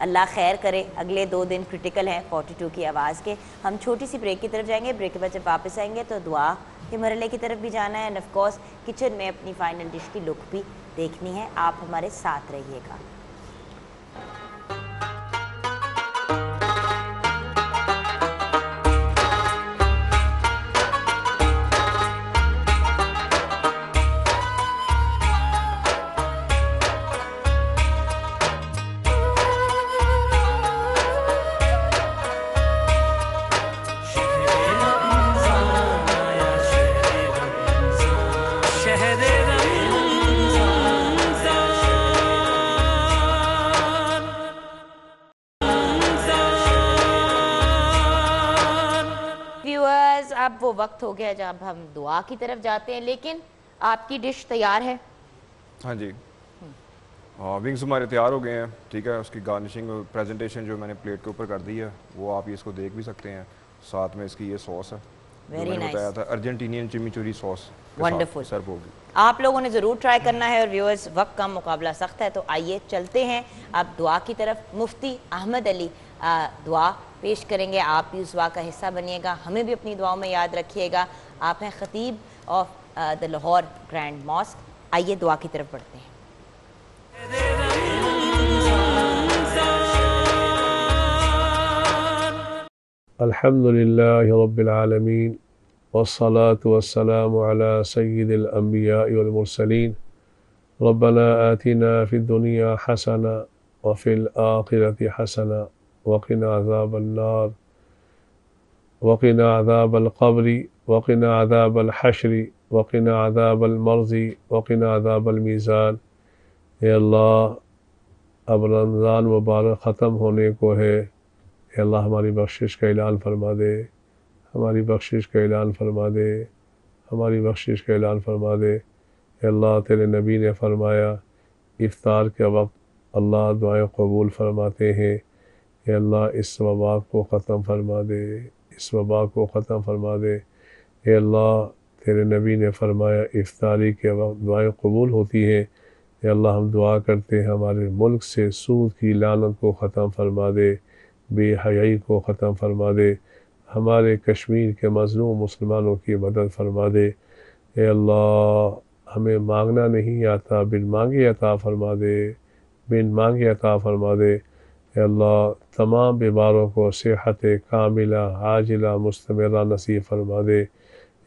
अल्लाह खैर करे, अगले 2 दिन क्रिटिकल हैं 42 की आवाज़ के। हम छोटी सी ब्रेक की तरफ जाएंगे, ब्रेक के बाद जब वापस आएंगे तो दुआ के मरहले की तरफ भी जाना है एंड ऑफकोर्स किचन में अपनी फाइनल डिश की लुक भी देखनी है। आप हमारे साथ रहिएगा। वक्त हो गया जब हम दुआ की तरफ जाते हैं, लेकिन आपकी डिश तैयार है। हाँ जी, हाँ, विंग्स हमारे तैयार हो गए हैं। ठीक है, उसकी गार्निशिंग और प्रेजेंटेशन जो मैंने प्लेट के ऊपर कर दी है वो आप इसको देख भी सकते हैं। साथ में इसकी ये सॉस है जो मैंने बताया था, Argentinian chimichurri sauce. Wonderful, serve होगी। आप लोगों ने ज़रूर ट्राई करना है। और व्यूअर्स, वक्त का मुकाबला सख्त है, तो आइए चलते हैं आप दुआ की तरफ। मुफ्ती अहमद अली दुआ पेश करेंगे, आप भी उस दुआ का हिस्सा बनिएगा, हमें भी अपनी दुआओं में याद रखिएगा। आप हैं खतीब of the Lahore grand mosque. आइए दुआ की तरफ बढ़ते हैं। अल्हम्दुलिल्लाहि रब्बिल आलमीन वस्सलातु वस्सलामु अला सय्यिदिल अंबिया वल मुरसलीन रब्बना आतिना फिद दुनिया हसना व फिल आखिरति हसना वक़िना अज़ाबल नार वक़िना अज़ाबल क़ब्री वक़िना अज़ाबल हश्री वक़िना अज़ाबल मर्ज़ी वक़िना अज़ाबल मीज़ान। ए अल्लाह, अब रमज़ान मुबारक ख़त्म होने को है। ए अल्लाह, हमारी बख्शिश का ऐलान फरमा दे, हमारी बख्शिश का ऐलान फरमा दे, हमारी बख्शिश का ऐलान फरमा दे। अल्लाह, तेरे नबी ने फरमाया इफ्तार के वक्त अल्लाह दुआएं कबूल फरमाते हैं। अल्लाह, इस वबा को ख़त्म फरमा दे, इस वबा को ख़त्म फरमा दे। अल्लाह, तेरे नबी ने फरमाया इफ्तारी के वक्त दुआएं कबूल होती हैं। अल्लाह, हम दुआ करते हैं हमारे मुल्क से सूद की लानत को ख़त्म फरमा दे, बेहयाई को ख़त्म फरमा दे, हमारे कश्मीर के मजलूम मुसलमानों की मदद फरमा दे। ए अल्लाह, हमें मांगना नहीं आता, बिन मांगे अता फरमा दे, बिन मांगे अता फरमा दे। अल्लाह तमाम बीमारों को सेहत कामिला आजिला मुस्तमरा नसीब फरमा दे।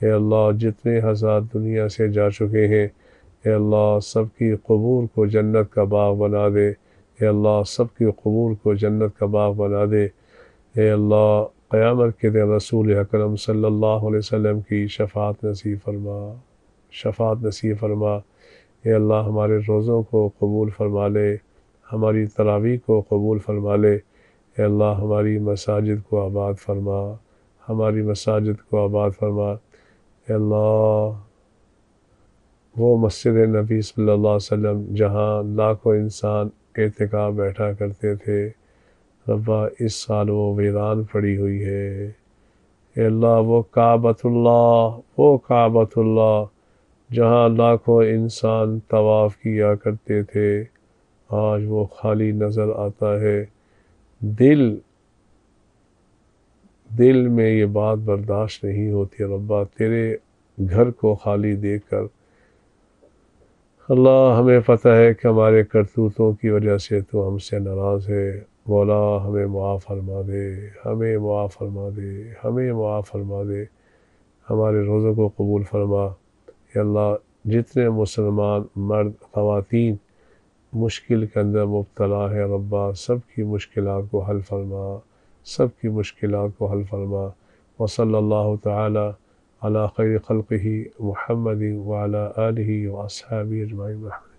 अल्लाह जितने हज़ार दुनिया से जा चुके हैं, अल्लाह सबकी कबूर को जन्नत का बाग बना दे। अल्लाह सबकी कबूर को जन्नत का बाग बना दे। अल्लाह क़यामत के दिन रसूल अकरम सल्लल्लाहु अलैहि वसल्लम की शफ़ाअत नसीब फरमा, शफ़ाअत नसीब फरमा। अल्लाह हमारे रोज़ों को कबूल फरमा ले, हमारी तरावी को कबूल फरमा ले। अल्लाह हमारी मसाजिद को आबाद फरमा, हमारी मसाजिद को आबाद फरमा। अल्लाह वो मस्जिद नबी सल्लल्लाहु अलैहि वसल्लम जहाँ लाखों इंसान एतिकाफ़ बैठा करते थे, रब्बा इस साल वो वीरान पड़ी हुई है। अल्लाह वो काबतुल्लाह जहाँ लाखों इंसान तवाफ़ किया करते थे, आज वो खाली नज़र आता है। दिल में ये बात बर्दाश्त नहीं होती रब्बा, तेरे घर को खाली देखकर। अल्लाह हमें पता है कि हमारे करतूतों की वजह से तो हमसे नाराज़ है। मौला हमें मुआफ़ फरमा दे, हमें मुआफ़ फरमा दे, हमें मुआफ़ फरमा दे। हमारे रोज़ों को कबूल फरमा। अल्लाह जितने मुसलमान मर्द ख़वातीन मुश्किल के अंदर मुब्तला है, रब्बा सबकी मुश्किलात को हल फरमा, सबकी मुश्किलात को हल फरमा। व सल्लल्लाहु तआला अला खैर खल्क़िही मुहम्मद व अला आलिही व अस्हाबी अजमईन।